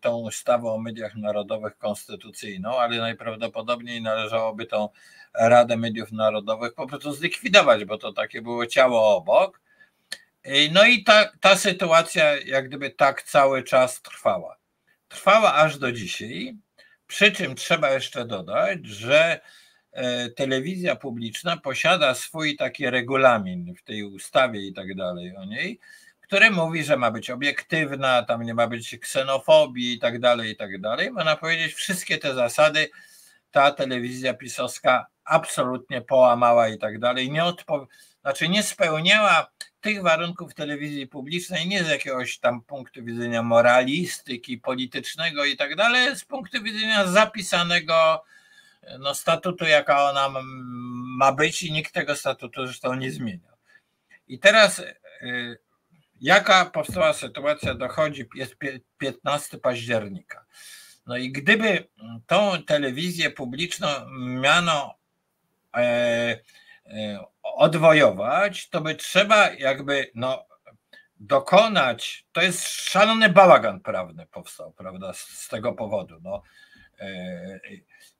tą ustawę o mediach narodowych konstytucyjną, ale najprawdopodobniej należałoby tą Radę Mediów Narodowych po prostu zlikwidować, bo to takie było ciało obok. No i ta, ta sytuacja jak gdyby tak cały czas trwała. Trwała aż do dzisiaj, przy czym trzeba jeszcze dodać, że telewizja publiczna posiada swój taki regulamin w tej ustawie i tak dalej o niej, który mówi, że ma być obiektywna, tam nie ma być ksenofobii i tak dalej, i tak dalej. Można powiedzieć, wszystkie te zasady ta telewizja pisowska absolutnie połamała i tak dalej. Nie odpo... Znaczy nie spełniała tych warunków telewizji publicznej nie z jakiegoś tam punktu widzenia moralistyki, politycznego i tak dalej, z punktu widzenia zapisanego no, statutu, jaka ona ma być i nikt tego statutu zresztą nie zmieniał. I teraz y, jaka powstała sytuacja, dochodzi, jest piętnastego października. No i gdyby tą telewizję publiczną miano e, e, odwojować, to by trzeba jakby no, dokonać, to jest szalony bałagan prawny powstał, prawda, z, z tego powodu. No, e,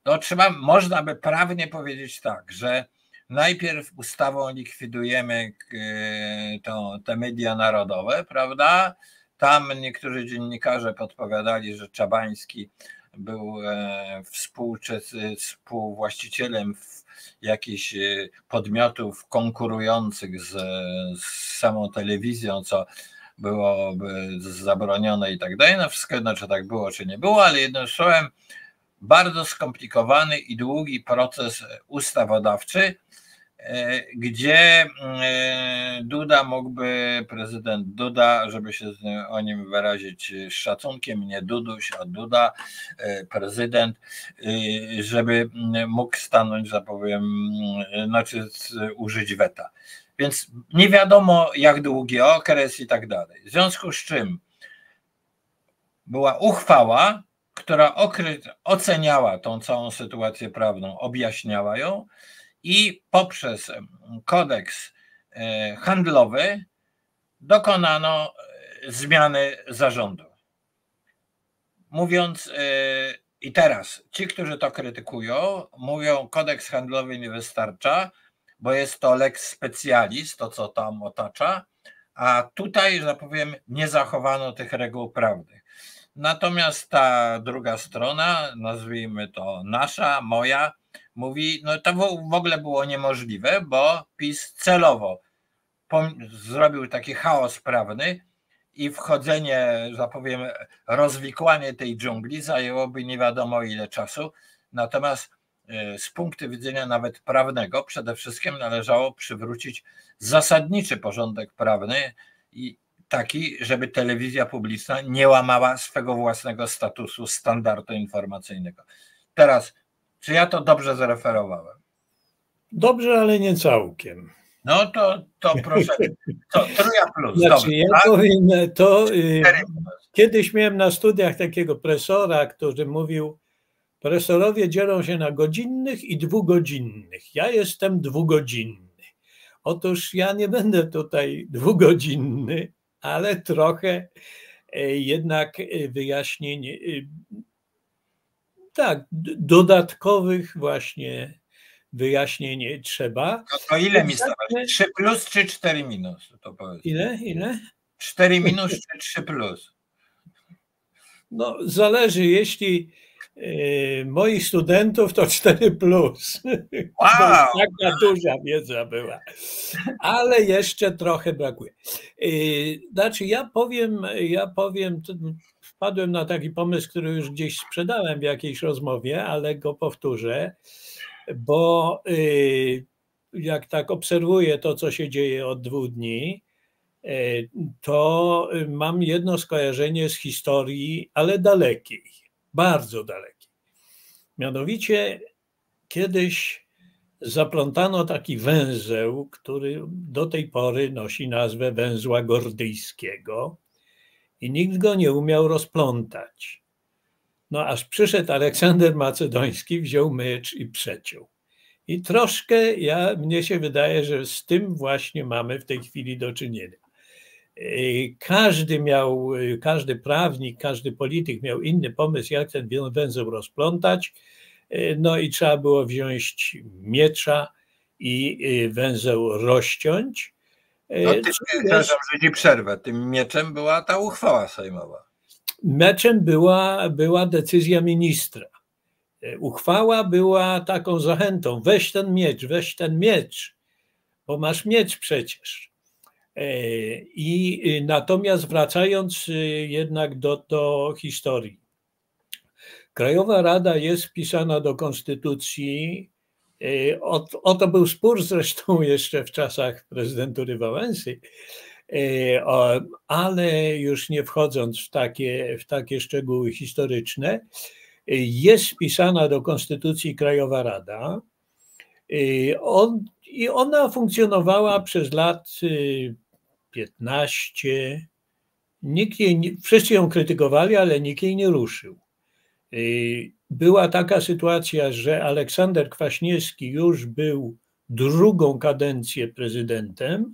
no trzeba, można by prawnie powiedzieć tak, że najpierw ustawą likwidujemy to, te media narodowe, prawda? Tam niektórzy dziennikarze podpowiadali, że Czabański był współwłaścicielem jakichś podmiotów konkurujących z, z samą telewizją, co było zabronione i tak dalej. No wszystko jedno, czy tak było, czy nie było, ale jednym słowem bardzo skomplikowany i długi proces ustawodawczy, gdzie Duda mógłby, prezydent Duda, żeby się o nim wyrazić z szacunkiem, nie Duduś, a Duda, prezydent, żeby mógł stanąć, że powiem, znaczy użyć weta. Więc nie wiadomo jak długi okres i tak dalej. W związku z czym była uchwała, która oceniała tą całą sytuację prawną, objaśniała ją i poprzez kodeks handlowy dokonano zmiany zarządu. Mówiąc, i teraz ci, którzy to krytykują, mówią, kodeks handlowy nie wystarcza, bo jest to lex specialis, to co tam otacza, a tutaj, że powiem, nie zachowano tych reguł prawnych. Natomiast ta druga strona, nazwijmy to nasza, moja, mówi, no to w ogóle było niemożliwe, bo PiS celowo zrobił taki chaos prawny i wchodzenie, że powiem, rozwikłanie tej dżungli zajęłoby nie wiadomo ile czasu. Natomiast z punktu widzenia nawet prawnego przede wszystkim należało przywrócić zasadniczy porządek prawny i taki, żeby telewizja publiczna nie łamała swego własnego statusu, standardu informacyjnego. Teraz, czy ja to dobrze zreferowałem? Dobrze, ale nie całkiem. No to, to proszę, to trójka plus. Znaczy, dobrze, ja tak? powiem, to, yy, kiedyś miałem na studiach takiego profesora, który mówił, profesorowie dzielą się na godzinnych i dwugodzinnych. Ja jestem dwugodzinny. Otóż ja nie będę tutaj dwugodzinny, ale trochę jednak wyjaśnień, tak, dodatkowych właśnie wyjaśnień trzeba. No to ile mi stawiasz? trzy plus czy cztery minus? To powiedz. Ile? Ile? cztery minus czy trzy plus? No zależy, jeśli moich studentów to cztery plus. Wow. Taka duża wiedza była. Ale jeszcze trochę brakuje. Znaczy ja powiem, ja powiem, wpadłem na taki pomysł, który już gdzieś sprzedałem w jakiejś rozmowie, ale go powtórzę, bo jak tak obserwuję to, co się dzieje od dwóch dni, to mam jedno skojarzenie z historii, ale dalekiej. Bardzo daleki. Mianowicie kiedyś zaplątano taki węzeł, który do tej pory nosi nazwę węzła gordyjskiego i nikt go nie umiał rozplątać. No aż przyszedł Aleksander Macedoński, wziął mycz i przeciął. I troszkę, ja, mnie się wydaje, że z tym właśnie mamy w tej chwili do czynienia. Każdy miał, każdy prawnik, każdy polityk miał inny pomysł, jak ten węzeł rozplątać. No i trzeba było wziąć miecza i węzeł rozciąć. No ty, przepraszam, że ci przerwę. Tym mieczem była ta uchwała sejmowa. Mieczem była, była decyzja ministra. Uchwała była taką zachętą. Weź ten miecz, weź ten miecz, bo masz miecz przecież. I natomiast wracając jednak do, do historii. Krajowa Rada jest wpisana do konstytucji. O, o to był spór zresztą jeszcze w czasach prezydentury Wałęsy, ale już nie wchodząc w takie, w takie szczegóły historyczne, jest wpisana do konstytucji Krajowa Rada. On, I ona funkcjonowała przez lat piętnaście. Nikt jej, wszyscy ją krytykowali, ale nikt jej nie ruszył. Była taka sytuacja, że Aleksander Kwaśniewski już był drugą kadencję prezydentem,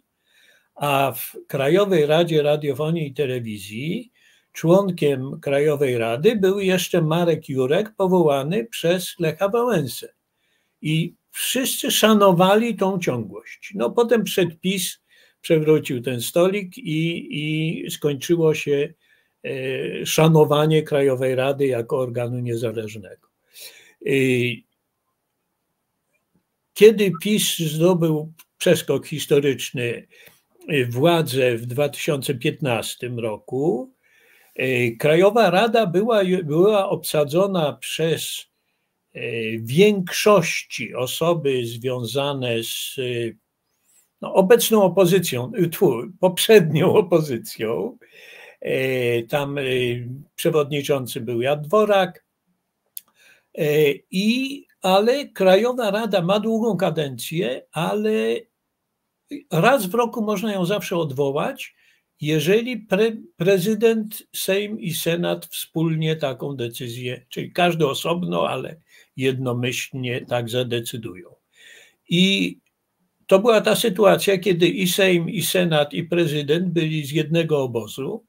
a w Krajowej Radzie Radiofonii i Telewizji członkiem Krajowej Rady był jeszcze Marek Jurek powołany przez Lecha Wałęsę. I wszyscy szanowali tą ciągłość. No potem przedpis przewrócił ten stolik i, i skończyło się szanowanie Krajowej Rady jako organu niezależnego. Kiedy PiS zdobył przeskok historyczny władzę w dwa tysiące piętnastym roku, Krajowa Rada była, była obsadzona przez większości osoby związane z no, obecną opozycją, tu, poprzednią opozycją, tam przewodniczący był Jan Dworak, i, ale Krajowa Rada ma długą kadencję, ale raz w roku można ją zawsze odwołać, jeżeli pre, prezydent, Sejm i Senat wspólnie taką decyzję, czyli każdy osobno, ale jednomyślnie tak zadecydują. I to była ta sytuacja, kiedy i Sejm, i Senat, i prezydent byli z jednego obozu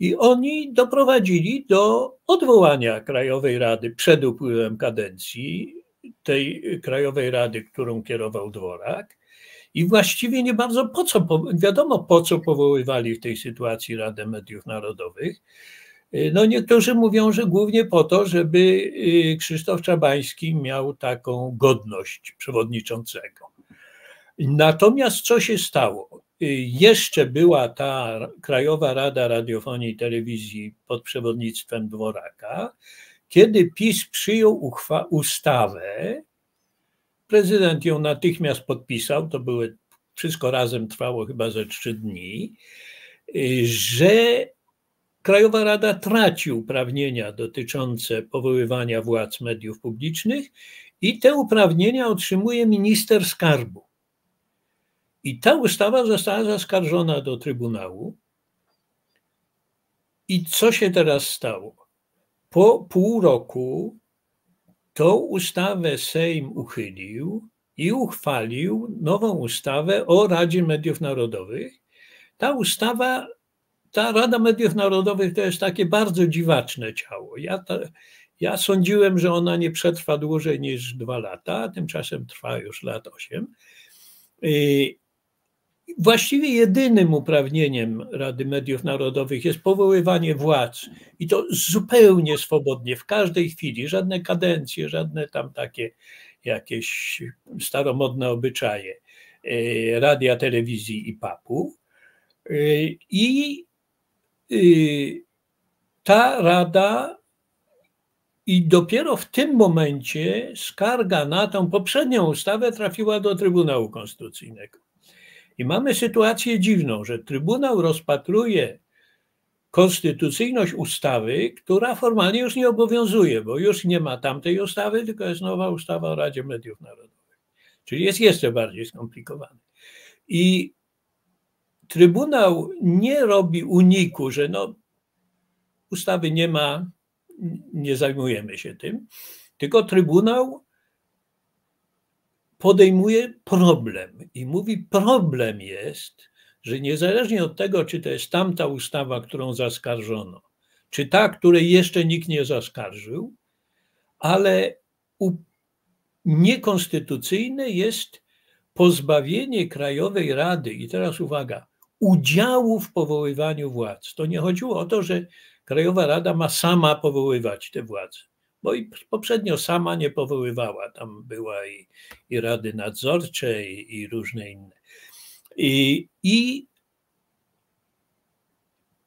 i oni doprowadzili do odwołania Krajowej Rady przed upływem kadencji tej Krajowej Rady, którą kierował Dworak. I właściwie nie bardzo po co, wiadomo po co powoływali w tej sytuacji Radę Mediów Narodowych. No niektórzy mówią, że głównie po to, żeby Krzysztof Czabański miał taką godność przewodniczącego. Natomiast co się stało? Jeszcze była ta Krajowa Rada Radiofonii i Telewizji pod przewodnictwem Dworaka, kiedy PiS przyjął ustawę, prezydent ją natychmiast podpisał, to były, wszystko razem trwało chyba ze trzy dni, że Krajowa Rada traci uprawnienia dotyczące powoływania władz mediów publicznych i te uprawnienia otrzymuje minister skarbu. I ta ustawa została zaskarżona do Trybunału. I co się teraz stało? Po pół roku tą ustawę Sejm uchylił i uchwalił nową ustawę o Radzie Mediów Narodowych. Ta ustawa, ta Rada Mediów Narodowych to jest takie bardzo dziwaczne ciało. Ja, ta, ja sądziłem, że ona nie przetrwa dłużej niż dwa lata, a tymczasem trwa już lat osiem. Właściwie jedynym uprawnieniem Rady Mediów Narodowych jest powoływanie władz i to zupełnie swobodnie, w każdej chwili, żadne kadencje, żadne tam takie jakieś staromodne obyczaje radia, telewizji i papu. I ta rada i dopiero w tym momencie skarga na tą poprzednią ustawę trafiła do Trybunału Konstytucyjnego. I mamy sytuację dziwną, że Trybunał rozpatruje konstytucyjność ustawy, która formalnie już nie obowiązuje, bo już nie ma tamtej ustawy, tylko jest nowa ustawa o Radzie Mediów Narodowych. Czyli jest jeszcze bardziej skomplikowany. I Trybunał nie robi uniku, że no, ustawy nie ma, nie zajmujemy się tym, tylko Trybunał podejmuje problem i mówi, problem jest, że niezależnie od tego, czy to jest tamta ustawa, którą zaskarżono, czy ta, której jeszcze nikt nie zaskarżył, ale niekonstytucyjne jest pozbawienie Krajowej Rady, i teraz uwaga, udziału w powoływaniu władz. To nie chodziło o to, że Krajowa Rada ma sama powoływać te władze, bo i poprzednio sama nie powoływała. Tam była i, i rady nadzorcze i, i różne inne. I, i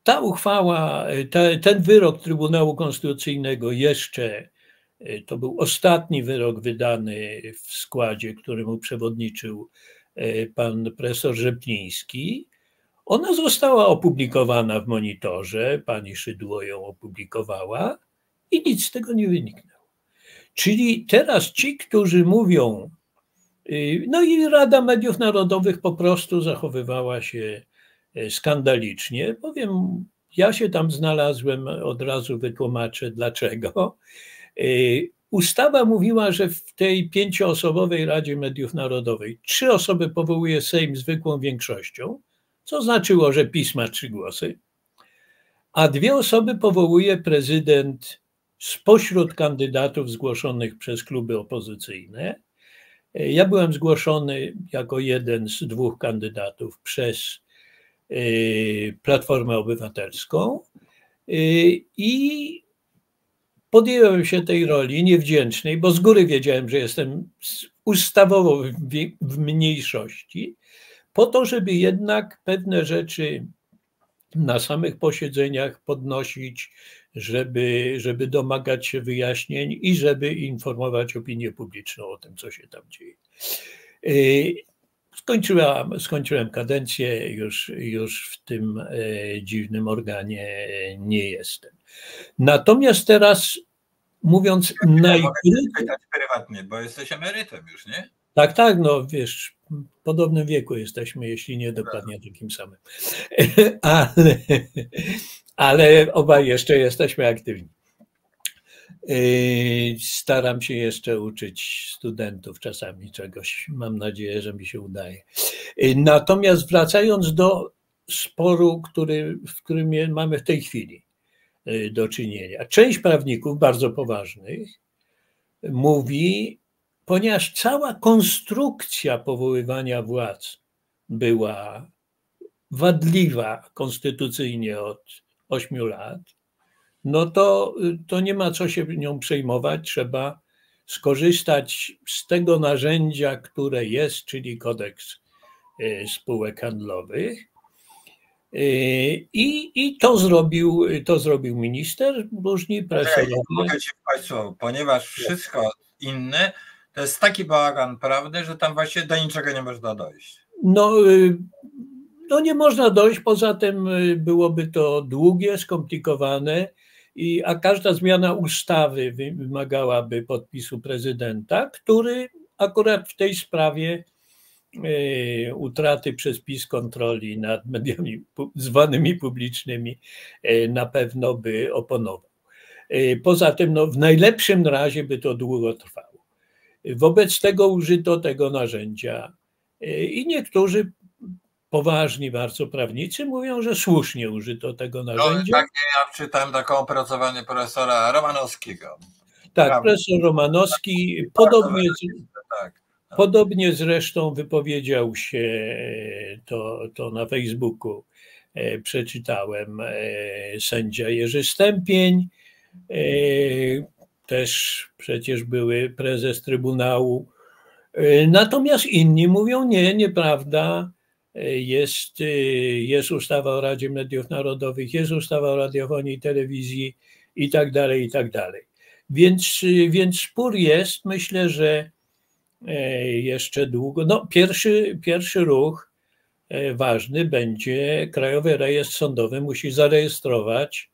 ta uchwała, ta, ten wyrok Trybunału Konstytucyjnego jeszcze, to był ostatni wyrok wydany w składzie, któremu przewodniczył pan profesor Rzepliński. Ona została opublikowana w Monitorze, pani Szydło ją opublikowała i nic z tego nie wyniknęło. Czyli teraz ci, którzy mówią, no i Rada Mediów Narodowych po prostu zachowywała się skandalicznie. Powiem, ja się tam znalazłem, od razu wytłumaczę dlaczego. Ustawa mówiła, że w tej pięcioosobowej Radzie Mediów Narodowych trzy osoby powołuje Sejm zwykłą większością, co znaczyło, że PiS ma trzy głosy, a dwie osoby powołuje prezydent spośród kandydatów zgłoszonych przez kluby opozycyjne. Ja byłem zgłoszony jako jeden z dwóch kandydatów przez Platformę Obywatelską i podjąłem się tej roli niewdzięcznej, bo z góry wiedziałem, że jestem ustawowo w mniejszości, po to, żeby jednak pewne rzeczy na samych posiedzeniach podnosić, żeby, żeby domagać się wyjaśnień i żeby informować opinię publiczną o tym, co się tam dzieje. Skończyłam, skończyłem kadencję, już, już w tym dziwnym organie nie jestem. Natomiast teraz mówiąc naj... pytać prywatnie, bo jesteś emerytem już, nie? Tak, tak, no wiesz, w podobnym wieku jesteśmy, jeśli nie dokładnie takim samym. Ale, ale obaj jeszcze jesteśmy aktywni. Staram się jeszcze uczyć studentów czasami czegoś. Mam nadzieję, że mi się udaje. Natomiast wracając do sporu, który, w którym mamy w tej chwili do czynienia. Część prawników, bardzo poważnych, mówi, ponieważ cała konstrukcja powoływania władz była wadliwa konstytucyjnie od ośmiu lat, no to, to nie ma co się nią przejmować, trzeba skorzystać z tego narzędzia, które jest, czyli kodeks spółek handlowych. I, i to, zrobił, to zrobił minister, różni pracownicy. Mogę ci wpaść słowo, ponieważ wszystko inne to jest taki bałagan prawny, że tam właśnie do niczego nie można dojść. No, no nie można dojść, poza tym byłoby to długie, skomplikowane, i, a każda zmiana ustawy wymagałaby podpisu prezydenta, który akurat w tej sprawie utraty przez PiS kontroli nad mediami zwanymi publicznymi na pewno by oponował. Poza tym no, w najlepszym razie by to długo trwało. Wobec tego użyto tego narzędzia i niektórzy poważni bardzo prawnicy mówią, że słusznie użyto tego narzędzia. No, tak, ja czytałem takie opracowanie profesora Romanowskiego. Tak, Prawo. Profesor Romanowski tak, podobnie... Tak. Podobnie zresztą wypowiedział się, to, to na Facebooku przeczytałem, sędzia Jerzy Stępień, też przecież były prezes Trybunału. Natomiast inni mówią, nie, nieprawda, jest, jest ustawa o Radzie Mediów Narodowych, jest ustawa o radiofonii i telewizji i tak dalej, i tak dalej. Więc, więc spór jest, myślę, że jeszcze długo. No, pierwszy, pierwszy ruch ważny będzie, Krajowy Rejestr Sądowy musi zarejestrować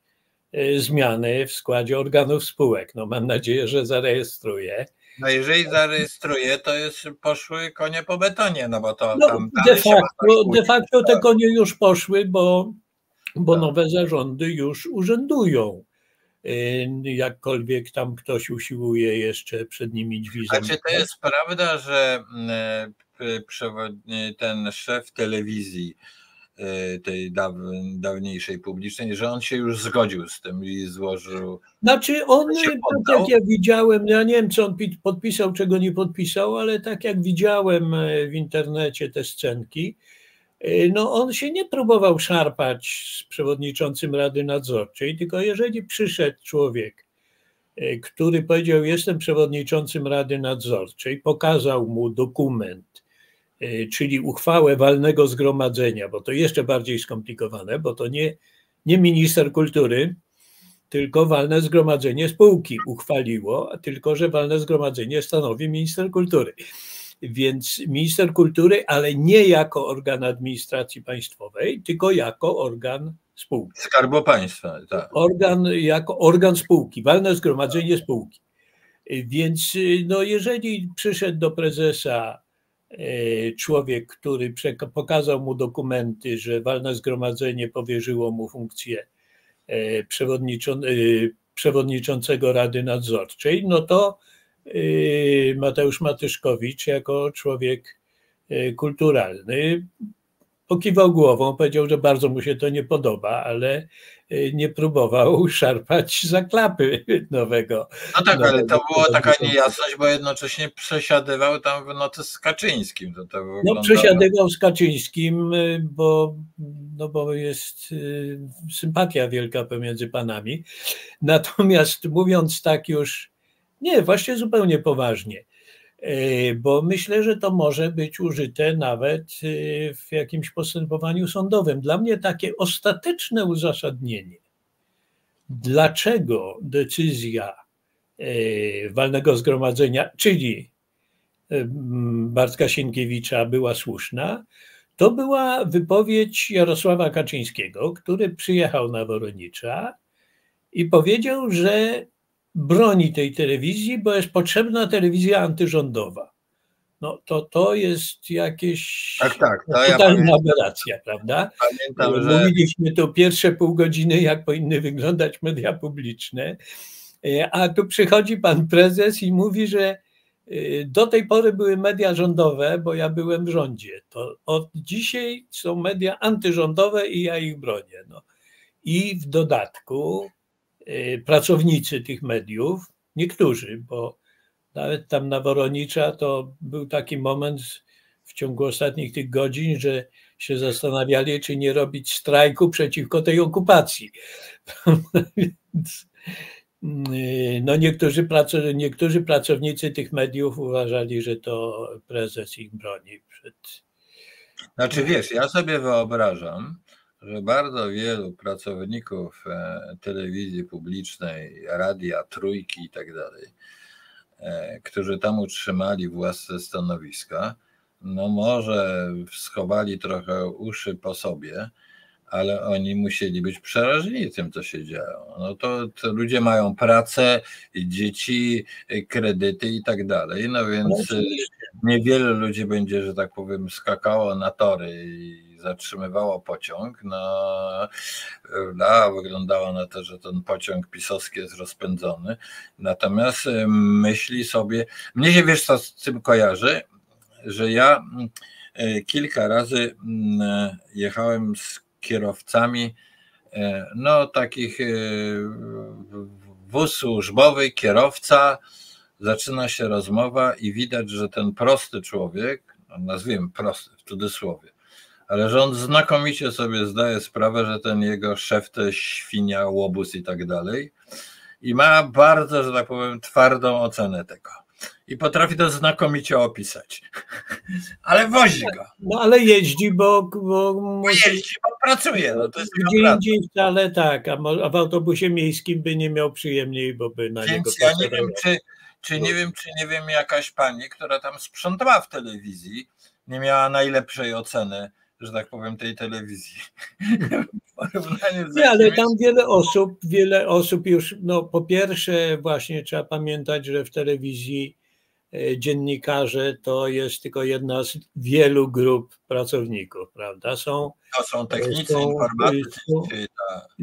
zmiany w składzie organów spółek. No, mam nadzieję, że zarejestruje. No jeżeli zarejestruje, to już poszły konie po betonie, no bo to no, tam... De facto, de facto te konie już poszły, bo, bo no. nowe zarządy już urzędują. Jakkolwiek tam ktoś usiłuje jeszcze przed nimi drzwi zamknąć. A czy to jest prawda, że ten szef telewizji, tej dawniejszej publicznej, że on się już zgodził z tym i złożył... Znaczy on, tak jak widziałem, ja nie wiem, co on podpisał, czego nie podpisał, ale tak jak widziałem w internecie te scenki, no on się nie próbował szarpać z przewodniczącym Rady Nadzorczej, tylko jeżeli przyszedł człowiek, który powiedział, jestem przewodniczącym Rady Nadzorczej, pokazał mu dokument, czyli uchwałę walnego zgromadzenia, bo to jeszcze bardziej skomplikowane, bo to nie, nie minister kultury, tylko walne zgromadzenie spółki uchwaliło, tylko że walne zgromadzenie stanowi minister kultury. Więc minister kultury, ale nie jako organ administracji państwowej, tylko jako organ spółki. Skarbu Państwa, tak. Organ, jako organ spółki, walne zgromadzenie spółki. Więc no, jeżeli przyszedł do prezesa człowiek, który pokazał mu dokumenty, że walne zgromadzenie powierzyło mu funkcję przewodniczącego Rady Nadzorczej, no to Mateusz Matyszkowicz jako człowiek kulturalny pokiwał głową, powiedział, że bardzo mu się to nie podoba, ale nie próbował szarpać za klapy nowego. No tak, nowego, ale to była taka niejasność, bo jednocześnie przesiadywał tam w nocy z Kaczyńskim. To to no przesiadywał z Kaczyńskim, bo, no bo jest sympatia wielka pomiędzy panami. Natomiast mówiąc tak już nie, właśnie zupełnie poważnie, bo myślę, że to może być użyte nawet w jakimś postępowaniu sądowym. Dla mnie takie ostateczne uzasadnienie dlaczego decyzja walnego zgromadzenia, czyli Bartka Sienkiewicza, była słuszna, to była wypowiedź Jarosława Kaczyńskiego, który przyjechał na Woronicza i powiedział, że broni tej telewizji, bo jest potrzebna telewizja antyrządowa. No to to jest jakieś tak, tak, to totalna ja aberracja, prawda? Pamiętam, że... Mówiliśmy to pierwsze pół godziny, jak powinny wyglądać media publiczne, a tu przychodzi pan prezes i mówi, że do tej pory były media rządowe, bo ja byłem w rządzie. To od dzisiaj są media antyrządowe i ja ich bronię. No. I w dodatku pracownicy tych mediów, niektórzy, bo nawet tam na Woronicza to był taki moment w ciągu ostatnich tych godzin, że się zastanawiali, czy nie robić strajku przeciwko tej okupacji. No niektórzy, prac- niektórzy pracownicy tych mediów uważali, że to prezes ich broni przed... Znaczy wiesz, ja sobie wyobrażam, że bardzo wielu pracowników telewizji publicznej, radia, Trójki i tak dalej, którzy tam utrzymali własne stanowiska, no może schowali trochę uszy po sobie, ale oni musieli być przerażeni tym, co się działo. No to, to ludzie mają pracę, dzieci, kredyty i tak dalej, no więc niewiele ludzi będzie, że tak powiem, skakało na tory i zatrzymywało pociąg. No, no, wyglądało na to, że ten pociąg pisowski jest rozpędzony. Natomiast myśli sobie, mnie się wiesz co z tym kojarzy, że ja kilka razy jechałem z kierowcami no takich wóz służbowy, kierowca, zaczyna się rozmowa i widać, że ten prosty człowiek, nazwijmy prosty w cudzysłowie, ale że on znakomicie sobie zdaje sprawę, że ten jego szef to świnia, łobuz i tak dalej i ma bardzo, że tak powiem, twardą ocenę tego. I potrafi to znakomicie opisać. Ale wozi go. No ale jeździ, bo... bo, bo jeździ, bo pracuje. No, to jest gdzie indziej wcale tak, a, a w autobusie miejskim by nie miał przyjemniej, bo by na więc niego... Ja nie wiem, czy, czy nie wiem, czy nie wiem, jakaś pani, która tam sprzątała w telewizji, nie miała najlepszej oceny, że tak powiem, tej telewizji. Nie, ale tam wiele osób, wiele osób już, no po pierwsze właśnie trzeba pamiętać, że w telewizji dziennikarze to jest tylko jedna z wielu grup pracowników, prawda? Są, to są technicy, są, informatycy. Są,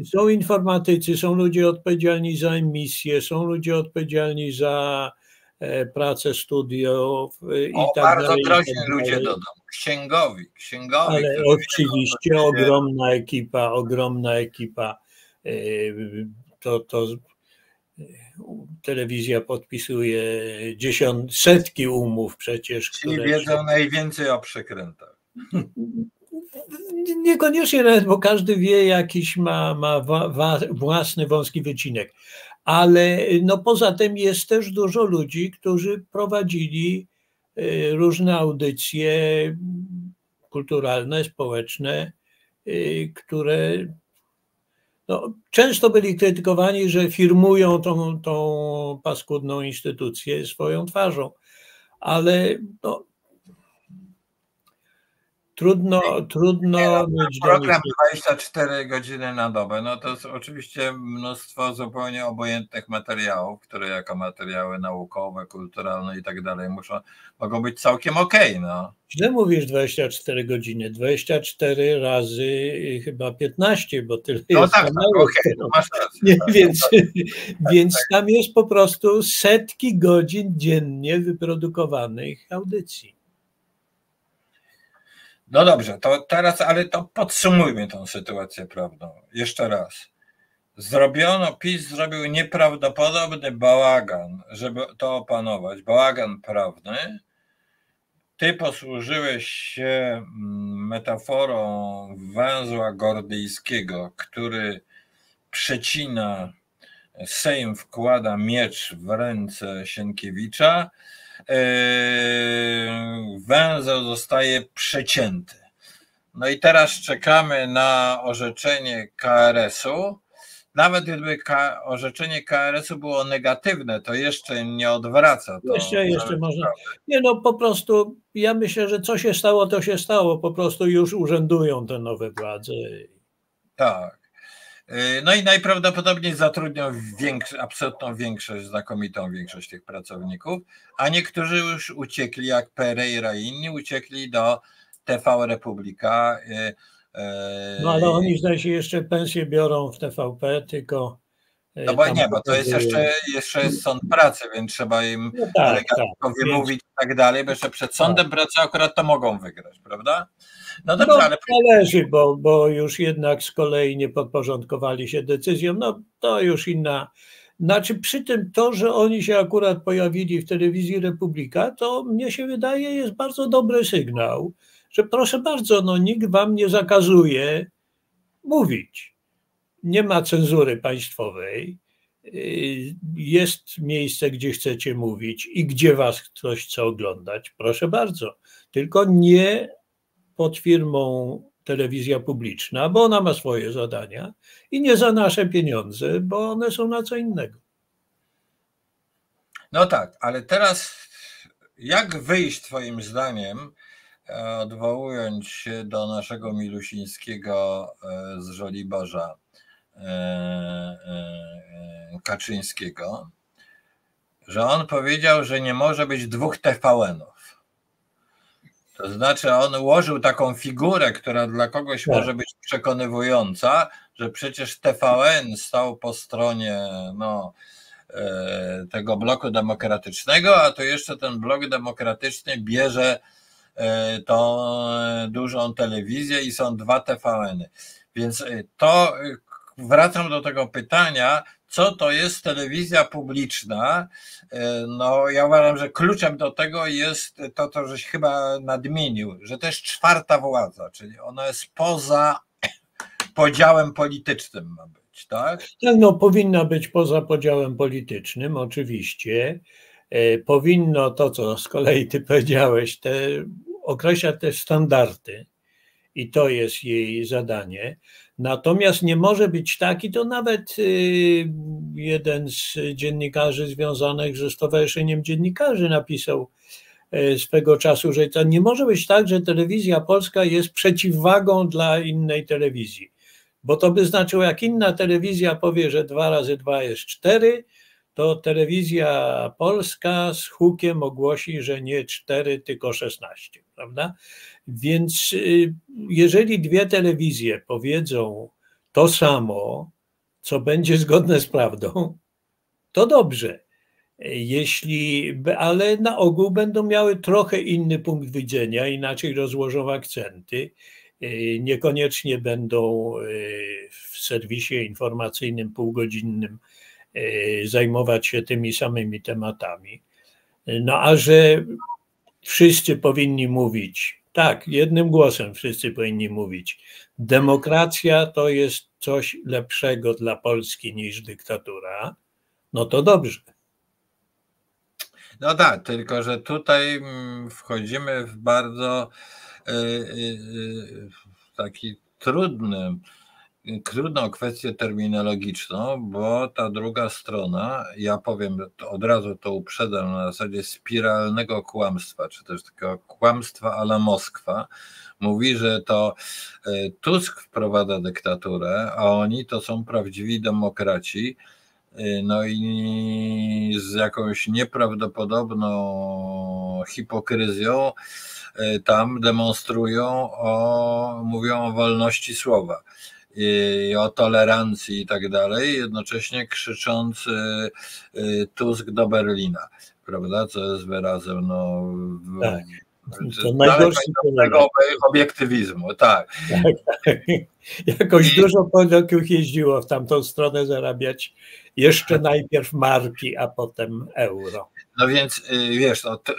są informatycy, są ludzie odpowiedzialni za emisję, są ludzie odpowiedzialni za pracę studiów i o, tak bardzo dalej. Bardzo drogi ludzie dodam. Księgowi, księgowi. Ale oczywiście wiedzą, ogromna się... ekipa, ogromna ekipa. To, to telewizja podpisuje dziesiąt, setki umów przecież. Czyli które wiedzą najwięcej o przekrętach. Niekoniecznie nawet, bo każdy wie, jakiś ma, ma wa, wa, własny wąski wycinek. Ale no poza tym jest też dużo ludzi, którzy prowadzili różne audycje kulturalne, społeczne, które no, często byli krytykowani, że firmują tą, tą paskudną instytucję swoją twarzą, ale no, trudno, trudno no, mieć... Program dwadzieścia cztery godziny na dobę, no to jest oczywiście mnóstwo zupełnie obojętnych materiałów, które jako materiały naukowe, kulturalne i tak dalej muszą, mogą być całkiem okej, okay, no. Źle mówisz dwadzieścia cztery godziny, dwadzieścia cztery razy chyba piętnaście, bo tyle no jest... Tak, kanałów, okay, no tak, okej, tak, Więc, tak, więc tak. Tam jest po prostu setki godzin dziennie wyprodukowanych audycji. No dobrze, to teraz, ale to podsumujmy tą sytuację prawdą. Jeszcze raz. Zrobiono, PiS zrobił nieprawdopodobny bałagan, żeby to opanować. Bałagan prawny. Ty posłużyłeś się metaforą węzła gordyjskiego, który przecina, Sejm wkłada miecz w ręce Sienkiewicza. Węzeł zostaje przecięty. No i teraz czekamy na orzeczenie K R S-u, nawet gdyby ka- orzeczenie K R S-u było negatywne, to jeszcze nie odwraca. To jeszcze, jeszcze można. Nie no, po prostu ja myślę, że co się stało, to się stało. Po prostu już urzędują te nowe władze. Tak. No i najprawdopodobniej zatrudnią większo- absolutną większość, znakomitą większość tych pracowników, a niektórzy już uciekli, jak Pereira i inni, uciekli do T V Republika. No ale oni, zdaje się, jeszcze pensje biorą w T V P, tylko... No bo nie, bo to jest jeszcze, jeszcze jest sąd pracy, więc trzeba im no tak, tak, wymówić i tak dalej, bo jeszcze przed sądem tak. pracy akurat to mogą wygrać, prawda? No dobrze, no, ale... Należy, bo, bo już jednak z kolei nie podporządkowali się decyzjom, no to już inna... Znaczy przy tym to, że oni się akurat pojawili w telewizji Republika, to mnie się wydaje jest bardzo dobry sygnał, że proszę bardzo, no nikt wam nie zakazuje mówić. Nie ma cenzury państwowej. Jest miejsce, gdzie chcecie mówić i gdzie was ktoś chce oglądać. Proszę bardzo. Tylko nie pod firmą telewizja publiczna, bo ona ma swoje zadania i nie za nasze pieniądze, bo one są na co innego. No tak, ale teraz jak wyjść twoim zdaniem, odwołując się do naszego Milusińskiego z Żoliborza Kaczyńskiego, że on powiedział, że nie może być dwóch T V N-ów. To znaczy on ułożył taką figurę, która dla kogoś może być przekonywująca, że przecież T V N stał po stronie no, tego bloku demokratycznego, a to jeszcze ten blok demokratyczny bierze tą dużą telewizję i są dwa T V N-y. Więc to wracam do tego pytania, co to jest telewizja publiczna? No ja uważam, że kluczem do tego jest to, to żeś chyba nadmienił, że to jest czwarta władza, czyli ona jest poza podziałem politycznym ma być, tak? Tak, no powinna być poza podziałem politycznym, oczywiście. Powinno to, co z kolei ty powiedziałeś, te, określać te standardy i to jest jej zadanie. Natomiast nie może być taki, to nawet jeden z dziennikarzy związanych ze Stowarzyszeniem Dziennikarzy napisał swego czasu, że to nie może być tak, że telewizja polska jest przeciwwagą dla innej telewizji. Bo to by znaczyło, jak inna telewizja powie, że dwa razy dwa jest cztery, to telewizja polska z hukiem ogłosi, że nie cztery, tylko szesnaście, prawda? Więc jeżeli dwie telewizje powiedzą to samo, co będzie zgodne z prawdą, to dobrze. Jeśli, ale na ogół będą miały trochę inny punkt widzenia, inaczej rozłożą akcenty. Niekoniecznie będą w serwisie informacyjnym półgodzinnym zajmować się tymi samymi tematami. No a że wszyscy powinni mówić, tak, jednym głosem wszyscy powinni mówić, demokracja to jest coś lepszego dla Polski niż dyktatura, no to dobrze. No tak, tylko że tutaj wchodzimy w bardzo yy, yy, taki trudny trudną kwestię terminologiczną, bo ta druga strona, ja powiem, to od razu to uprzedzam, na zasadzie spiralnego kłamstwa, czy też takiego kłamstwa à la Moskwa, mówi, że to Tusk wprowadza dyktaturę, a oni to są prawdziwi demokraci, no i z jakąś nieprawdopodobną hipokryzją tam demonstrują, o, mówią o wolności słowa i o tolerancji i tak dalej, jednocześnie krzycząc Tusk do Berlina, prawda, co jest wyrazem no, tak. to najgorszy tego obiektywizmu, tak. tak, tak. Jakoś I... dużo Polaków jeździło w tamtą stronę zarabiać jeszcze najpierw marki, a potem euro. No więc wiesz, no, t-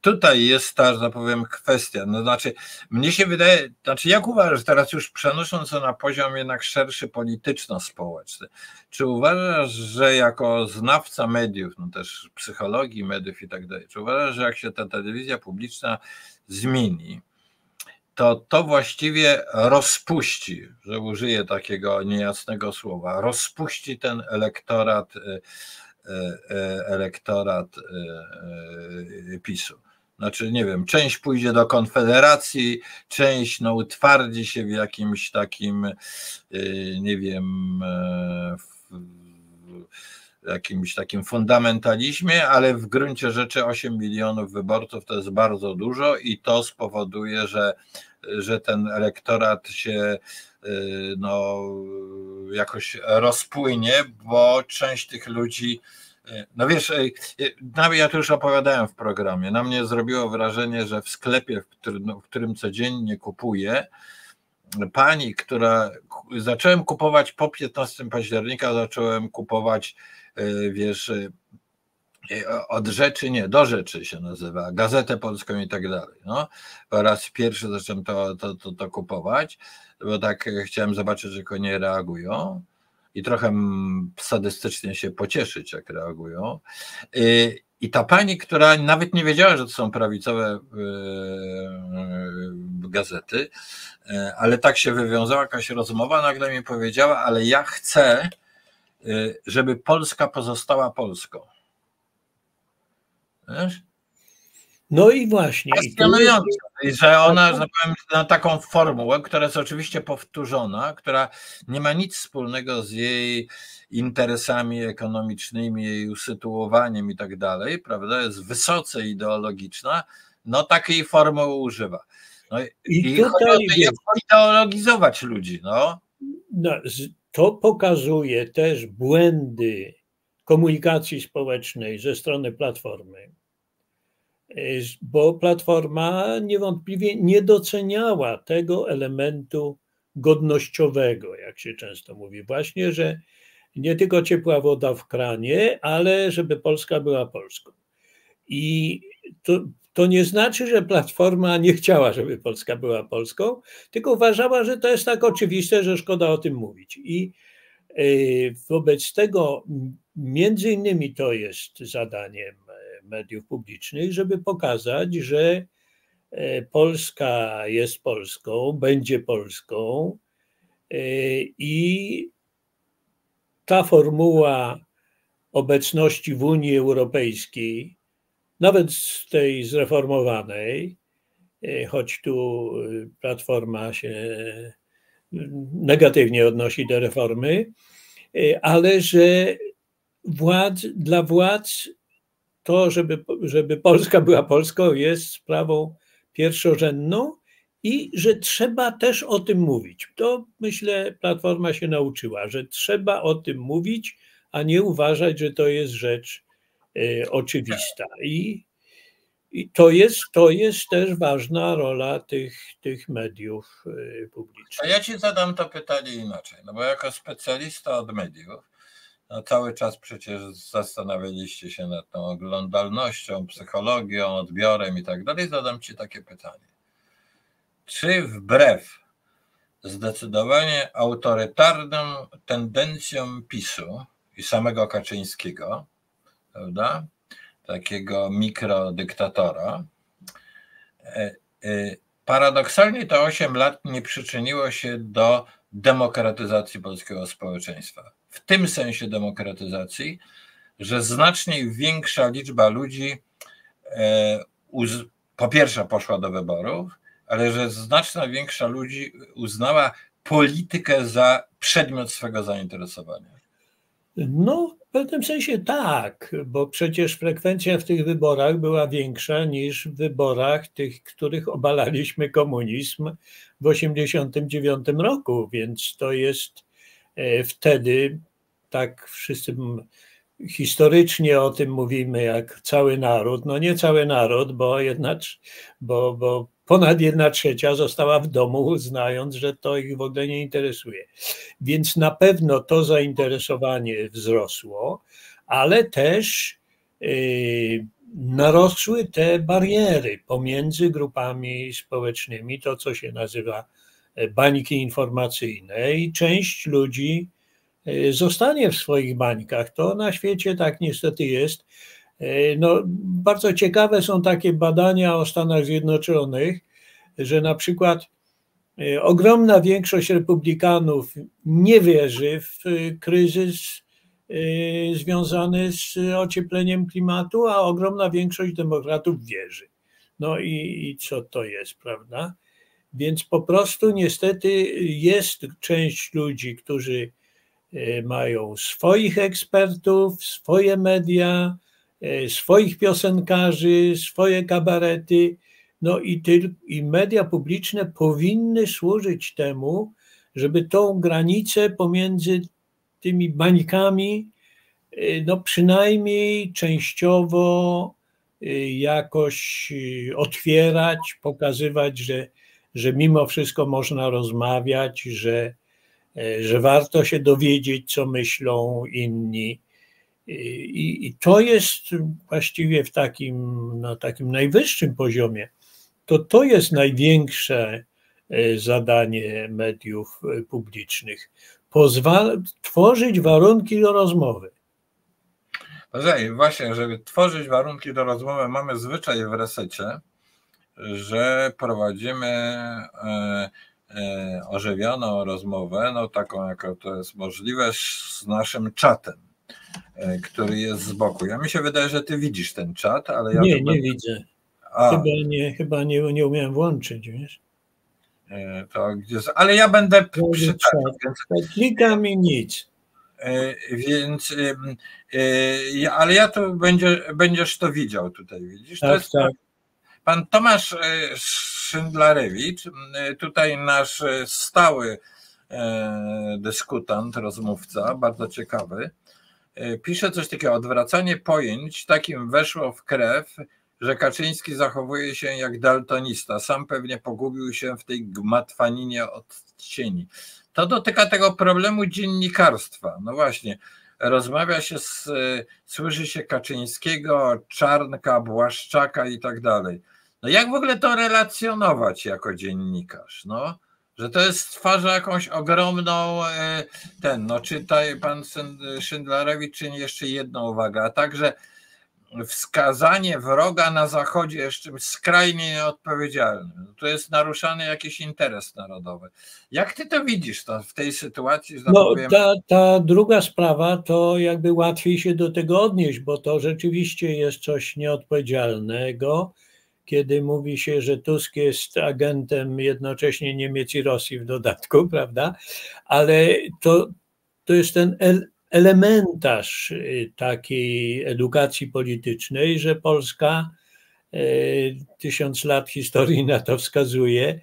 tutaj jest ta, że powiem, kwestia. No znaczy, mnie się wydaje, znaczy jak uważasz, teraz już przenosząc to na poziom jednak szerszy polityczno-społeczny, czy uważasz, że jako znawca mediów, no też psychologii mediów i tak dalej, czy uważasz, że jak się ta telewizja publiczna zmieni, to to właściwie rozpuści, że użyję takiego niejasnego słowa, rozpuści ten elektorat, elektorat PiSu. Znaczy, nie wiem, część pójdzie do Konfederacji, część no, utwardzi się w jakimś takim, nie wiem, w jakimś takim fundamentalizmie, ale w gruncie rzeczy osiem milionów wyborców to jest bardzo dużo i to spowoduje, że, że ten elektorat się no, jakoś rozpłynie, bo część tych ludzi. No wiesz, ja to już opowiadałem w programie, na mnie zrobiło wrażenie, że w sklepie, w którym, w którym codziennie kupuję, pani, która, zacząłem kupować po piętnastego października, zacząłem kupować, wiesz, od rzeczy, nie, do rzeczy się nazywa, Gazetę Polską i tak dalej. No, po raz pierwszy zacząłem to, to, to, to kupować, bo tak chciałem zobaczyć, jak oni reagują. I trochę sadystycznie się pocieszyć, jak reagują. I ta pani, która nawet nie wiedziała, że to są prawicowe gazety, ale tak się wywiązała jakaś rozmowa, nagle mi powiedziała, ale ja chcę, żeby Polska pozostała Polską. Wiesz? No i właśnie. Fascynujące, że ona, że powiem, na taką formułę, która jest oczywiście powtórzona, która nie ma nic wspólnego z jej interesami ekonomicznymi, jej usytuowaniem i tak dalej, prawda, jest wysoce ideologiczna, no takiej formuły używa. No, I, i chodzi o to, jak ideologizować ludzi. No. No, to pokazuje też błędy komunikacji społecznej ze strony Platformy. Bo Platforma niewątpliwie nie doceniała tego elementu godnościowego, jak się często mówi. Właśnie, że nie tylko ciepła woda w kranie, ale żeby Polska była Polską. I to, to nie znaczy, że Platforma nie chciała, żeby Polska była Polską, tylko uważała, że to jest tak oczywiste, że szkoda o tym mówić. I wobec tego między innymi to jest zadaniem mediów publicznych, żeby pokazać, że Polska jest Polską, będzie Polską i ta formuła obecności w Unii Europejskiej, nawet z tej zreformowanej, choć tu Platforma się negatywnie odnosi do reformy, ale że władz, dla władz to, żeby, żeby Polska była Polską, jest sprawą pierwszorzędną i że trzeba też o tym mówić. To myślę, Platforma się nauczyła, że trzeba o tym mówić, a nie uważać, że to jest rzecz y, oczywista. I, i to, jest, to jest też ważna rola tych, tych mediów y, publicznych. A ja ci zadam to pytanie inaczej, no bo jako specjalista od mediów, no cały czas przecież zastanawialiście się nad tą oglądalnością, psychologią, odbiorem i tak dalej. Zadam ci takie pytanie. Czy wbrew zdecydowanie autorytarnym tendencjom PiSu i samego Kaczyńskiego, prawda, takiego mikrodyktatora, paradoksalnie to osiem lat nie przyczyniło się do demokratyzacji polskiego społeczeństwa? W tym sensie demokratyzacji, że znacznie większa liczba ludzi po pierwsze poszła do wyborów, ale że znaczna większa ludzi uznała politykę za przedmiot swego zainteresowania. No w pewnym sensie tak, bo przecież frekwencja w tych wyborach była większa niż w wyborach tych, których obalaliśmy komunizm w osiemdziesiątym dziewiątym roku, więc to jest wtedy, tak wszyscy historycznie o tym mówimy, jak cały naród, no nie cały naród, bo, jedna, bo, bo ponad jedna trzecia została w domu, uznając, że to ich w ogóle nie interesuje. Więc na pewno to zainteresowanie wzrosło, ale też yy, narosły te bariery pomiędzy grupami społecznymi, to co się nazywa bańki informacyjne i część ludzi zostanie w swoich bańkach. To na świecie tak niestety jest. No, bardzo ciekawe są takie badania o Stanach Zjednoczonych, że na przykład ogromna większość republikanów nie wierzy w kryzys związany z ociepleniem klimatu, a ogromna większość demokratów wierzy. No i, i co to jest, prawda? Więc po prostu niestety jest część ludzi, którzy mają swoich ekspertów, swoje media, swoich piosenkarzy, swoje kabarety. No i, ty, i media publiczne powinny służyć temu, żeby tą granicę pomiędzy tymi bańkami no przynajmniej częściowo jakoś otwierać, pokazywać, że, że mimo wszystko można rozmawiać, że, że warto się dowiedzieć, co myślą inni. I, i to jest właściwie w takim, na takim najwyższym poziomie. To to jest największe zadanie mediów publicznych. Pozwala, tworzyć warunki do rozmowy. No właśnie, żeby tworzyć warunki do rozmowy, mamy zwyczaj w Resecie, że prowadzimy ożywioną rozmowę, no taką jaką to jest możliwe, z naszym czatem, który jest z boku. Ja mi się wydaje, że ty widzisz ten czat, ale ja... Nie, nie będę... widzę. A. Chyba, nie, chyba nie, nie umiałem włączyć, wiesz? To gdzie, ale ja będę czytał. Klikam i nic. Więc, ale ja tu będzie, będziesz to widział tutaj, widzisz? Tak, to jest tak. Pan Tomasz Szyndlarewicz, tutaj nasz stały dyskutant, rozmówca, bardzo ciekawy, pisze coś takiego: odwracanie pojęć takim weszło w krew, że Kaczyński zachowuje się jak daltonista. Sam pewnie pogubił się w tej gmatwaninie odcieni. To dotyka tego problemu dziennikarstwa. No właśnie, rozmawia się, z, słyszy się Kaczyńskiego, Czarnka, Błaszczaka i tak dalej. No jak w ogóle to relacjonować jako dziennikarz? No, że to jest, stwarza jakąś ogromną, ten, no czytaj pan Szyndlarewicz czyni jeszcze jedną uwagę, a także wskazanie wroga na Zachodzie jest czymś skrajnie nieodpowiedzialnym. To jest naruszany jakiś interes narodowy. Jak ty to widzisz to w tej sytuacji? Że no, powiem... ta, ta druga sprawa to jakby łatwiej się do tego odnieść, bo to rzeczywiście jest coś nieodpowiedzialnego, kiedy mówi się, że Tusk jest agentem jednocześnie Niemiec i Rosji w dodatku, prawda? Ale to, to jest ten elementarz takiej edukacji politycznej, że Polska, tysiąc lat historii na to wskazuje,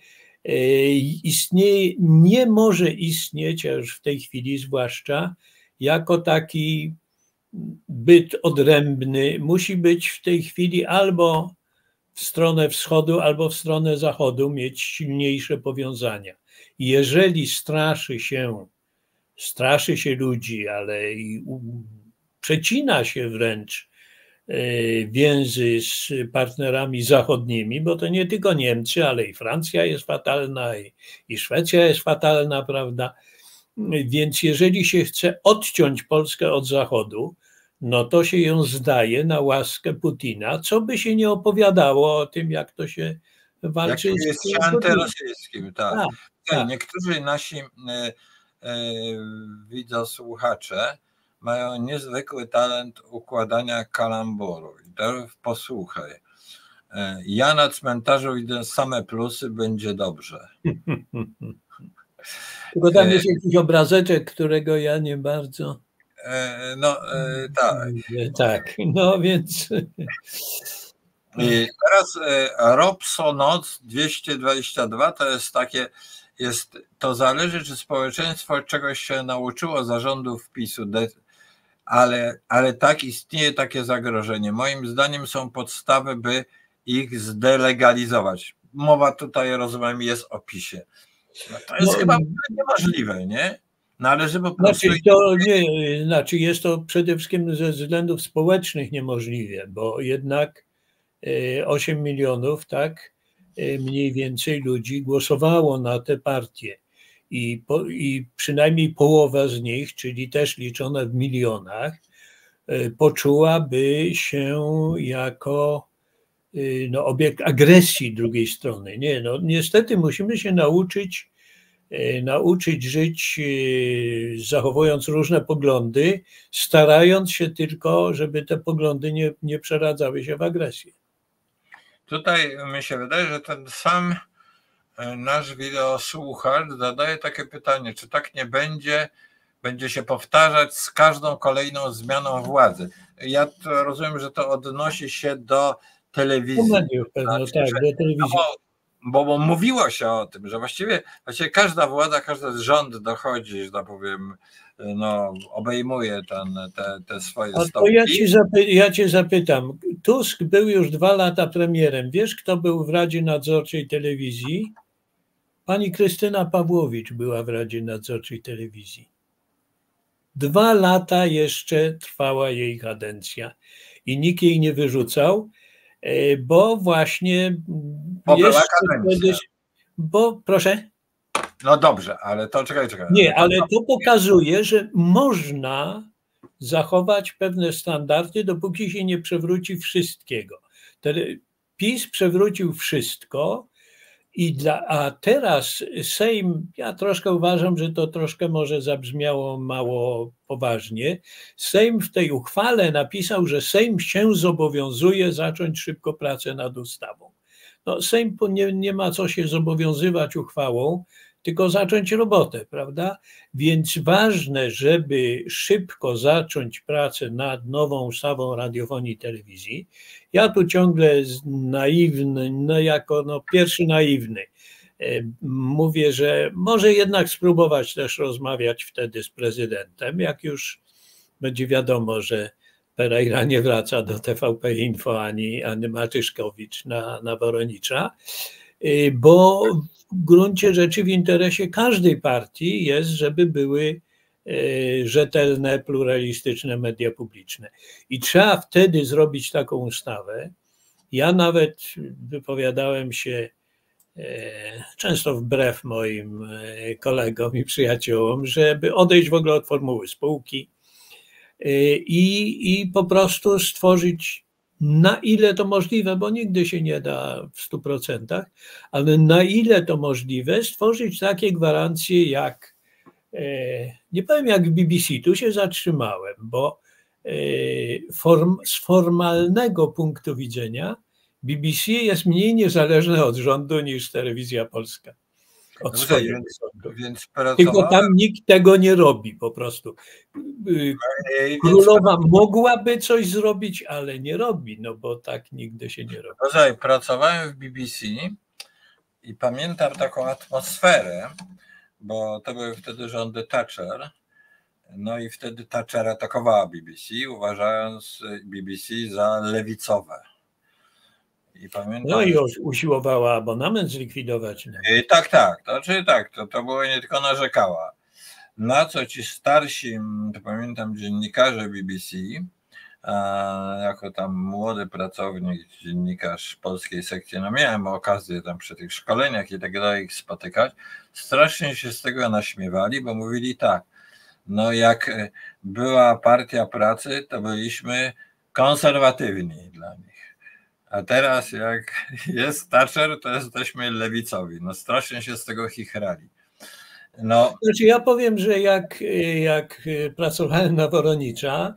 istnieje, nie może istnieć, a już w tej chwili zwłaszcza, jako taki byt odrębny. Musi być w tej chwili albo w stronę wschodu, albo w stronę zachodu, mieć silniejsze powiązania. Jeżeli straszy się Straszy się ludzi, ale i przecina się wręcz więzy z partnerami zachodnimi, bo to nie tylko Niemcy, ale i Francja jest fatalna, i, i Szwecja jest fatalna, prawda? Więc jeżeli się chce odciąć Polskę od Zachodu, no to się ją zdaje na łaskę Putina, co by się nie opowiadało o tym, jak to się walczy jak jest z... jest antyrosyjskim, tak. tak, tak. Niektórzy nasi... widzosłuchacze mają niezwykły talent układania kalamburu. I teraz posłuchaj. Ja na cmentarzu widzę same plusy, będzie dobrze. Tylko tam jest jakiś obrazeczek, którego ja nie bardzo... No tak. Tak, no więc... I teraz Robsonoc dwieście dwadzieścia dwa to jest takie... Jest, to zależy, czy społeczeństwo czegoś się nauczyło za rządów PiSu, ale, ale tak istnieje takie zagrożenie. Moim zdaniem są podstawy, by ich zdelegalizować. Mowa tutaj, rozumiem, jest o PiSie. No to jest no, chyba niemożliwe, nie? Należy po prostu... Znaczy, to nie, znaczy jest to przede wszystkim ze względów społecznych niemożliwe, bo jednak osiem milionów, tak? Mniej więcej ludzi głosowało na te partie i, po, i przynajmniej połowa z nich, czyli też liczona w milionach, poczułaby się jako no, obiekt agresji drugiej strony. Nie, no, niestety musimy się nauczyć, nauczyć żyć, zachowując różne poglądy, starając się tylko, żeby te poglądy nie, nie przeradzały się w agresję. Tutaj mi się wydaje, że ten sam nasz wideosłuchacz zadaje takie pytanie, czy tak nie będzie, będzie się powtarzać z każdą kolejną zmianą władzy. Ja rozumiem, że to odnosi się do telewizji. Pewno, znaczy, tak, że, do telewizji. Bo, bo, bo mówiło się o tym, że właściwie, właściwie każda władza, każdy rząd dochodzi, że tak powiem, no, obejmuje ten, te, te swoje stołki. Ja cię, ja cię zapytam. Tusk był już dwa lata premierem. Wiesz, kto był w Radzie Nadzorczej Telewizji? Pani Krystyna Pawłowicz była w Radzie Nadzorczej Telewizji. Dwa lata jeszcze trwała jej kadencja i nikt jej nie wyrzucał, bo właśnie... Bo była kadencja. Bo, proszę? No dobrze, ale to czekaj, czekaj. Nie, ale to pokazuje, że można zachować pewne standardy, dopóki się nie przewróci wszystkiego. PiS przewrócił wszystko, i dla, a teraz Sejm, ja troszkę uważam, że to troszkę może zabrzmiało mało poważnie, Sejm w tej uchwale napisał, że Sejm się zobowiązuje zacząć szybko pracę nad ustawą. No, Sejm nie, nie ma co się zobowiązywać uchwałą, tylko zacząć robotę, prawda? Więc ważne, żeby szybko zacząć pracę nad nową ustawą radiofonii i telewizji. Ja tu ciągle naiwny, no jako no pierwszy naiwny, mówię, że może jednak spróbować też rozmawiać wtedy z prezydentem, jak już będzie wiadomo, że Pereira nie wraca do T V P Info ani, ani Matyszkowicz na, na Woronicza, bo w gruncie rzeczy w interesie każdej partii jest, żeby były rzetelne, pluralistyczne media publiczne. I trzeba wtedy zrobić taką ustawę. Ja nawet wypowiadałem się często wbrew moim kolegom i przyjaciołom, żeby odejść w ogóle od formuły spółki i, i po prostu stworzyć, na ile to możliwe, bo nigdy się nie da w stu procentach, ale na ile to możliwe stworzyć takie gwarancje jak, nie powiem jak w B B C, tu się zatrzymałem, bo form, z formalnego punktu widzenia B B C jest mniej niezależne od rządu niż Telewizja Polska. Od no swojego więc, więc tylko tam nikt tego nie robi po prostu. Królowa mogłaby coś zrobić, ale nie robi, no bo tak nigdy się nie robi. Rozumiem, pracowałem w B B C i pamiętam taką atmosferę, bo to były wtedy rządy Thatcher, no i wtedy Thatcher atakowała B B C, uważając B B C za lewicowe. I pamiętam, no i usiłowała abonament zlikwidować. I tak, tak. To znaczy tak, to, to było nie tylko narzekała. Na co ci starsi, to pamiętam, dziennikarze B B C, a, jako tam młody pracownik, dziennikarz polskiej sekcji, no miałem okazję tam przy tych szkoleniach i tak dalej ich spotykać, strasznie się z tego naśmiewali, bo mówili tak, no jak była Partia Pracy, to byliśmy konserwatywni dla nich. A teraz jak jest Thatcher, to jesteśmy lewicowi. No strasznie się z tego chichrali. No. Znaczy ja powiem, że jak, jak pracowałem na Woronicza,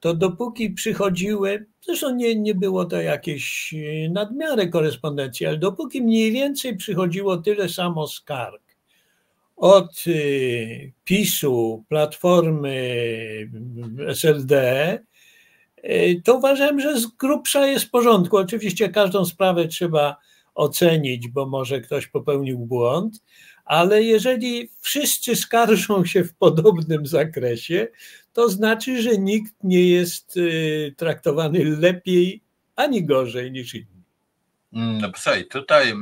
to dopóki przychodziły, zresztą nie, nie było to jakieś nadmiary korespondencji, ale dopóki mniej więcej przychodziło tyle samo skarg od PiS-u, Platformy, S L D, to uważam, że z grubsza jest w porządku. Oczywiście każdą sprawę trzeba ocenić, bo może ktoś popełnił błąd, ale jeżeli wszyscy skarżą się w podobnym zakresie, to znaczy, że nikt nie jest traktowany lepiej ani gorzej niż inni. No słuchaj, tutaj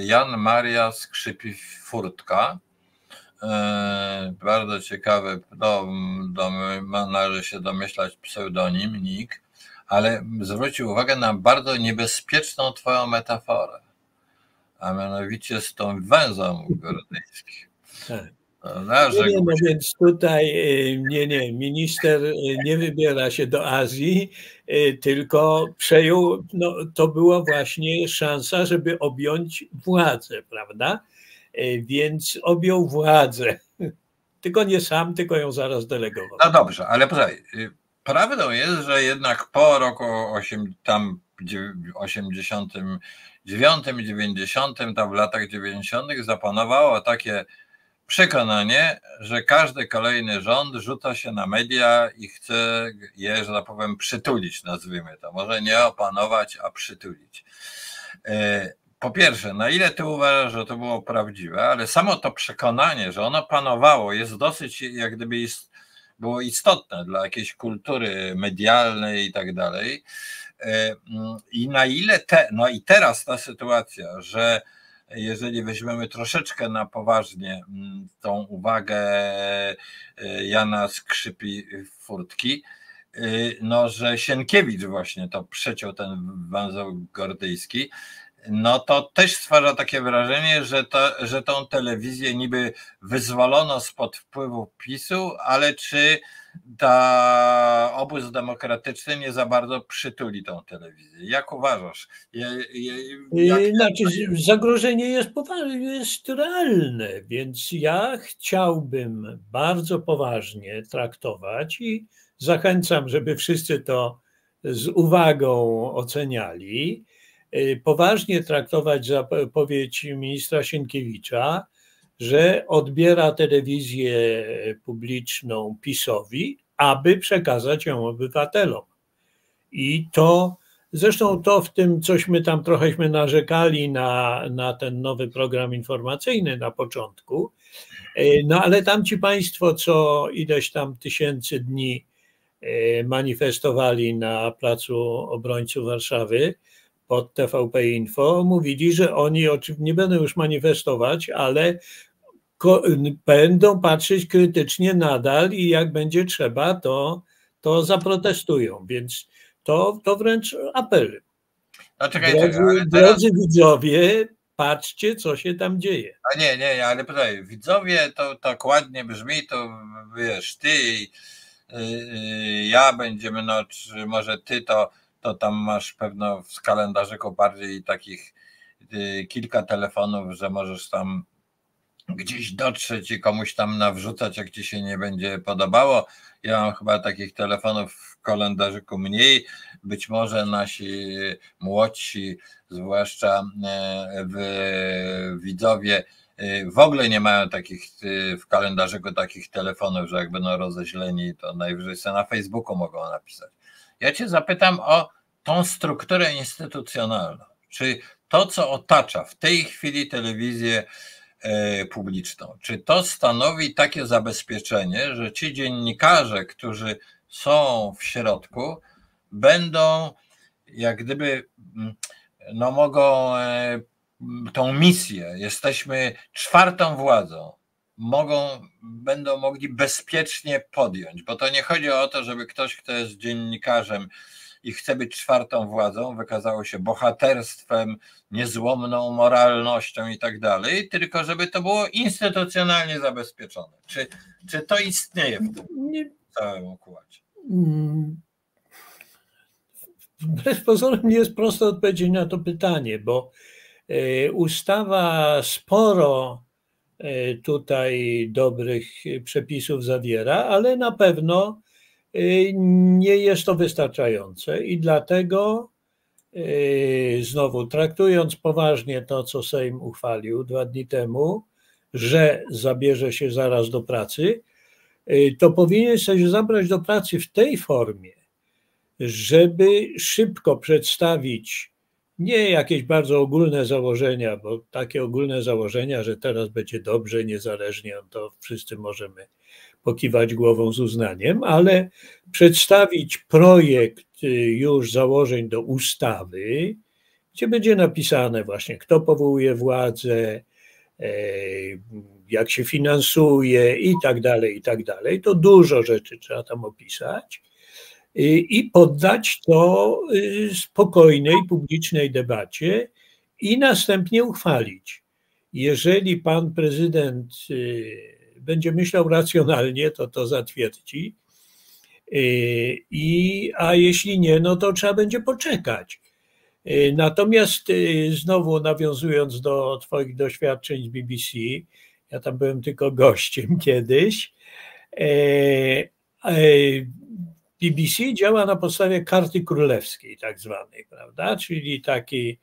Jan Maria Skrzypi-Furtka, bardzo ciekawy, do, do, należy się domyślać pseudonim, nick, ale zwrócił uwagę na bardzo niebezpieczną twoją metaforę, a mianowicie z tą węzłem gordyjskim. No, że... nie, no więc tutaj nie, nie, minister nie wybiera się do Azji, tylko przejął, no, to była właśnie szansa, żeby objąć władzę, prawda? Więc objął władzę. Tylko nie sam, tylko ją zaraz delegował. No dobrze, ale prawdą jest, że jednak po roku osiemdziesiątym dziewiątym, dziewięćdziesiątym, tam w latach dziewięćdziesiątych zapanowało takie przekonanie, że każdy kolejny rząd rzuca się na media i chce je, że tak powiem, przytulić, nazwijmy to. Może nie opanować, a przytulić. Po pierwsze, na ile ty uważasz, że to było prawdziwe, ale samo to przekonanie, że ono panowało, jest dosyć, jak gdyby ist, było istotne dla jakiejś kultury medialnej i tak dalej. I na ile te, no i teraz ta sytuacja, że jeżeli weźmiemy troszeczkę na poważnie tą uwagę Jana Skrzypi-Furtki, no że Sienkiewicz właśnie to przeciął ten węzeł gordyjski, no to też stwarza takie wrażenie, że, to, że tą telewizję niby wyzwolono spod wpływu PiSu, ale czy ta obóz demokratyczny nie za bardzo przytuli tą telewizję? Jak uważasz? Je, je, jak... Znaczy, zagrożenie jest, jest realne, więc ja chciałbym bardzo poważnie traktować i zachęcam, żeby wszyscy to z uwagą oceniali, poważnie traktować zapowiedź ministra Sienkiewicza, że odbiera telewizję publiczną PiSowi, aby przekazać ją obywatelom. I to, zresztą to w tym, cośmy tam trochęśmy narzekali na, na ten nowy program informacyjny na początku, no ale tam ci państwo co ileś tam tysięcy dni manifestowali na Placu Obrońców Warszawy, pod T V P Info, mówili, że oni nie będą już manifestować, ale będą patrzeć krytycznie nadal i jak będzie trzeba, to, to zaprotestują. Więc to, to wręcz apel. No, czekaj, drodzy, czekaj, ale teraz... drodzy widzowie, patrzcie, co się tam dzieje. A nie, nie, ale pytaj, widzowie to tak ładnie brzmi, to wiesz, ty i yy, ja będziemy, no czy może ty to to tam masz pewno w kalendarzyku bardziej takich y, kilka telefonów, że możesz tam gdzieś dotrzeć i komuś tam nawrzucać, jak ci się nie będzie podobało. Ja mam chyba takich telefonów w kalendarzyku mniej. Być może nasi młodsi, zwłaszcza y, y, widzowie, w ogóle nie mają takich w kalendarzyku takich telefonów, że jak będą rozeźleni, to najwyżej sobie na Facebooku mogą napisać. Ja cię zapytam o tą strukturę instytucjonalną. Czy to, co otacza w tej chwili telewizję publiczną, czy to stanowi takie zabezpieczenie, że ci dziennikarze, którzy są w środku, będą jak gdyby, no mogą tą misję, jesteśmy czwartą władzą, mogą, będą mogli bezpiecznie podjąć, bo to nie chodzi o to, żeby ktoś, kto jest dziennikarzem i chce być czwartą władzą, wykazało się bohaterstwem, niezłomną moralnością i tak dalej, tylko żeby to było instytucjonalnie zabezpieczone. Czy, czy to istnieje w tym całym układzie? Wbrew pozorom nie jest prosto odpowiedzieć na to pytanie, bo ustawa sporo tutaj dobrych przepisów zawiera, ale na pewno nie jest to wystarczające i dlatego znowu traktując poważnie to, co Sejm uchwalił dwa dni temu, że zabierze się zaraz do pracy, to powinien się zabrać do pracy w tej formie, żeby szybko przedstawić nie jakieś bardzo ogólne założenia, bo takie ogólne założenia, że teraz będzie dobrze, niezależnie, to wszyscy możemy pokiwać głową z uznaniem, ale przedstawić projekt już założeń do ustawy, gdzie będzie napisane właśnie, kto powołuje władzę, jak się finansuje i tak dalej, i tak dalej. To dużo rzeczy trzeba tam opisać i poddać to spokojnej, publicznej debacie i następnie uchwalić. Jeżeli pan prezydent będzie myślał racjonalnie, to to zatwierdzi. I, a jeśli nie, no to trzeba będzie poczekać. Natomiast znowu nawiązując do twoich doświadczeń z B B C, ja tam byłem tylko gościem kiedyś, B B C działa na podstawie karty królewskiej tak zwanej, prawda? Czyli taki,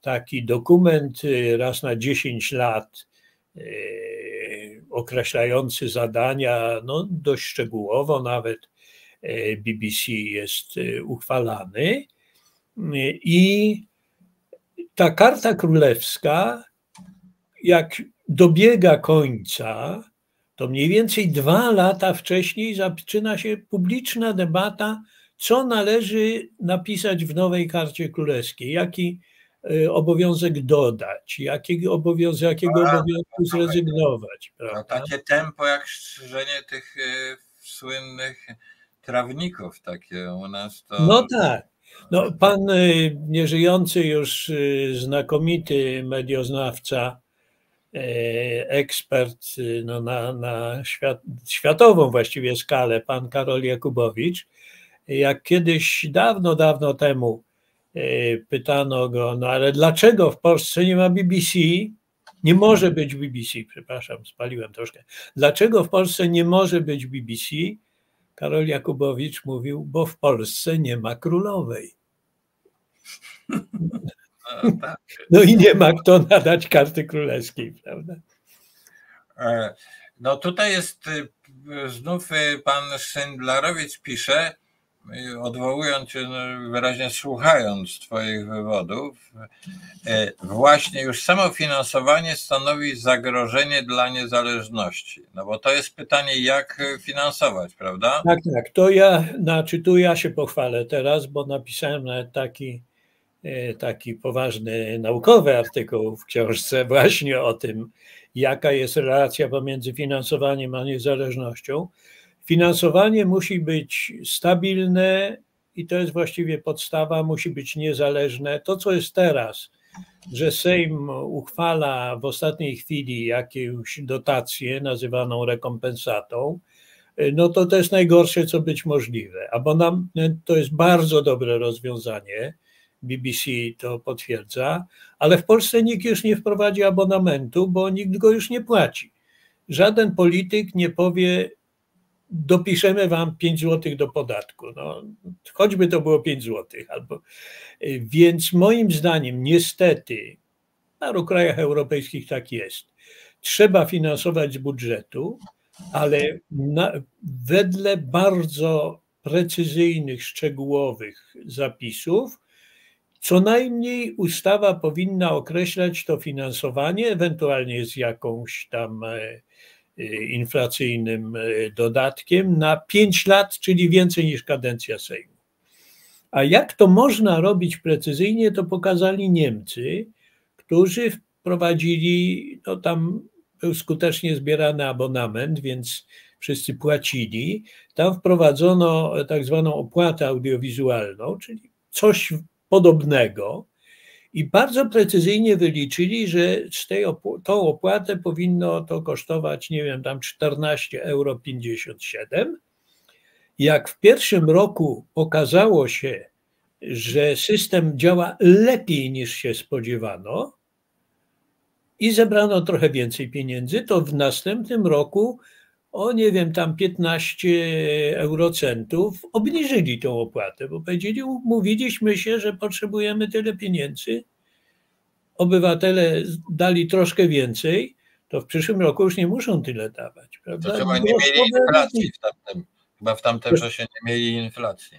taki dokument raz na dziesięć lat określający zadania, no dość szczegółowo nawet B B C jest uchwalany. I ta karta królewska, jak dobiega końca, to mniej więcej dwa lata wcześniej zaczyna się publiczna debata, co należy napisać w nowej karcie królewskiej, jaki obowiązek dodać, jakiego obowiązku, jakiego obowiązku zrezygnować. Prawda? To takie tempo jak strzyżenie tych słynnych trawników, takie u nas to... No tak. No, pan nieżyjący już znakomity medioznawca, ekspert no, na, na świat, światową właściwie skalę, pan Karol Jakubowicz, jak kiedyś dawno, dawno temu pytano go, no ale dlaczego w Polsce nie ma B B C? Nie może być B B C, przepraszam, spaliłem troszkę. Dlaczego w Polsce nie może być B B C? Karol Jakubowicz mówił, bo w Polsce nie ma królowej. No i nie ma kto nadać karty królewskiej, prawda? No tutaj jest, znów pan Szyndlarowicz pisze, odwołując się, wyraźnie słuchając twoich wywodów, właśnie już samo finansowanie stanowi zagrożenie dla niezależności. No bo to jest pytanie, jak finansować, prawda? Tak, tak. To ja, znaczy tu ja się pochwalę teraz, bo napisałem nawet taki, taki poważny naukowy artykuł w książce właśnie o tym, jaka jest relacja pomiędzy finansowaniem a niezależnością. Finansowanie musi być stabilne i to jest właściwie podstawa, musi być niezależne. To, co jest teraz, że Sejm uchwala w ostatniej chwili jakąś dotację nazywaną rekompensatą, no to to jest najgorsze, co być możliwe. Abonament to jest bardzo dobre rozwiązanie, B B C to potwierdza, ale w Polsce nikt już nie wprowadzi abonamentu, bo nikt go już nie płaci. Żaden polityk nie powie, dopiszemy wam pięć złotych do podatku. No, choćby to było pięć złotych. Albo... Więc moim zdaniem niestety, w paru krajach europejskich tak jest, trzeba finansować z budżetu, ale na, wedle bardzo precyzyjnych, szczegółowych zapisów, co najmniej ustawa powinna określać to finansowanie, ewentualnie z jakąś tam... inflacyjnym dodatkiem na pięć lat, czyli więcej niż kadencja Sejmu. A jak to można robić precyzyjnie, to pokazali Niemcy, którzy wprowadzili, no tam był skutecznie zbierany abonament, więc wszyscy płacili. Tam wprowadzono tak zwaną opłatę audiowizualną, czyli coś podobnego. I bardzo precyzyjnie wyliczyli, że z tej opł tą opłatę powinno to kosztować, nie wiem, tam czternaście euro pięćdziesiąt siedem. Jak w pierwszym roku okazało się, że system działa lepiej niż się spodziewano i zebrano trochę więcej pieniędzy, to w następnym roku o, nie wiem, tam piętnaście eurocentów obniżyli tą opłatę, bo powiedzieli, umówiliśmy się, że potrzebujemy tyle pieniędzy. Obywatele dali troszkę więcej, to w przyszłym roku już nie muszą tyle dawać. Prawda? To chyba nie mieli inflacji w tamtym, chyba w tamtym czasie nie mieli inflacji.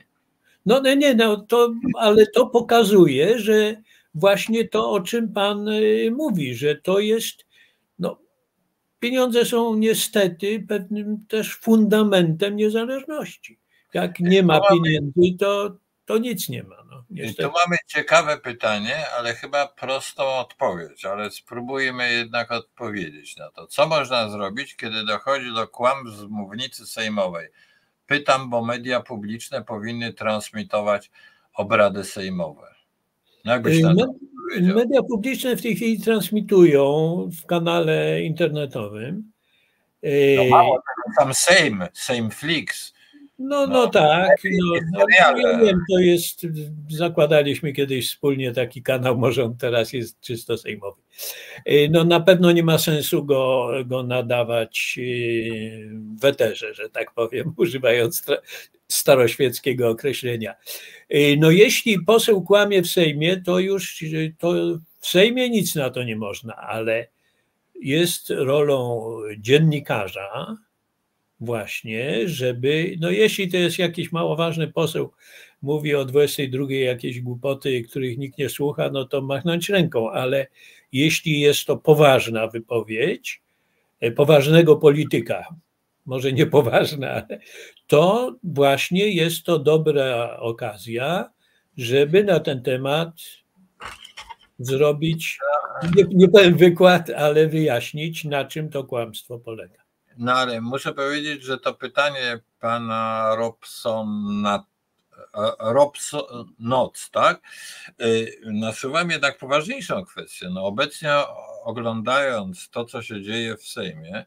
No nie, nie, no to, ale to pokazuje, że właśnie to, o czym pan mówi, że to jest, no, pieniądze są niestety pewnym też fundamentem niezależności. Jak nie ma pieniędzy, to, to nic nie ma. No, tu mamy ciekawe pytanie, ale chyba prostą odpowiedź, ale spróbujmy jednak odpowiedzieć na to. Co można zrobić, kiedy dochodzi do kłamstw z mównicy sejmowej? Pytam, bo media publiczne powinny transmitować obrady sejmowe. No jakbyś na to... Media publiczne w tej chwili transmitują w kanale internetowym, No mało, tam Sejm, Sejm Flix. No, no, no tak, no, no, nie wiem, to jest, zakładaliśmy kiedyś wspólnie taki kanał, może on teraz jest czysto sejmowy. No na pewno nie ma sensu go, go nadawać w eterze, że tak powiem, używając staroświeckiego określenia. No jeśli poseł kłamie w Sejmie, to już to w Sejmie nic na to nie można, ale jest rolą dziennikarza, właśnie, żeby, no jeśli to jest jakiś mało ważny poseł, mówi o dwudziestej drugiej jakieś głupoty, których nikt nie słucha, no to machnąć ręką, ale jeśli jest to poważna wypowiedź, poważnego polityka, może niepoważna, to właśnie jest to dobra okazja, żeby na ten temat zrobić, nie, nie powiem wykład, ale wyjaśnić, na czym to kłamstwo polega. No ale muszę powiedzieć, że to pytanie pana Robsona, Robson Noc, tak, nasuwa mi jednak poważniejszą kwestię. No obecnie oglądając to, co się dzieje w Sejmie,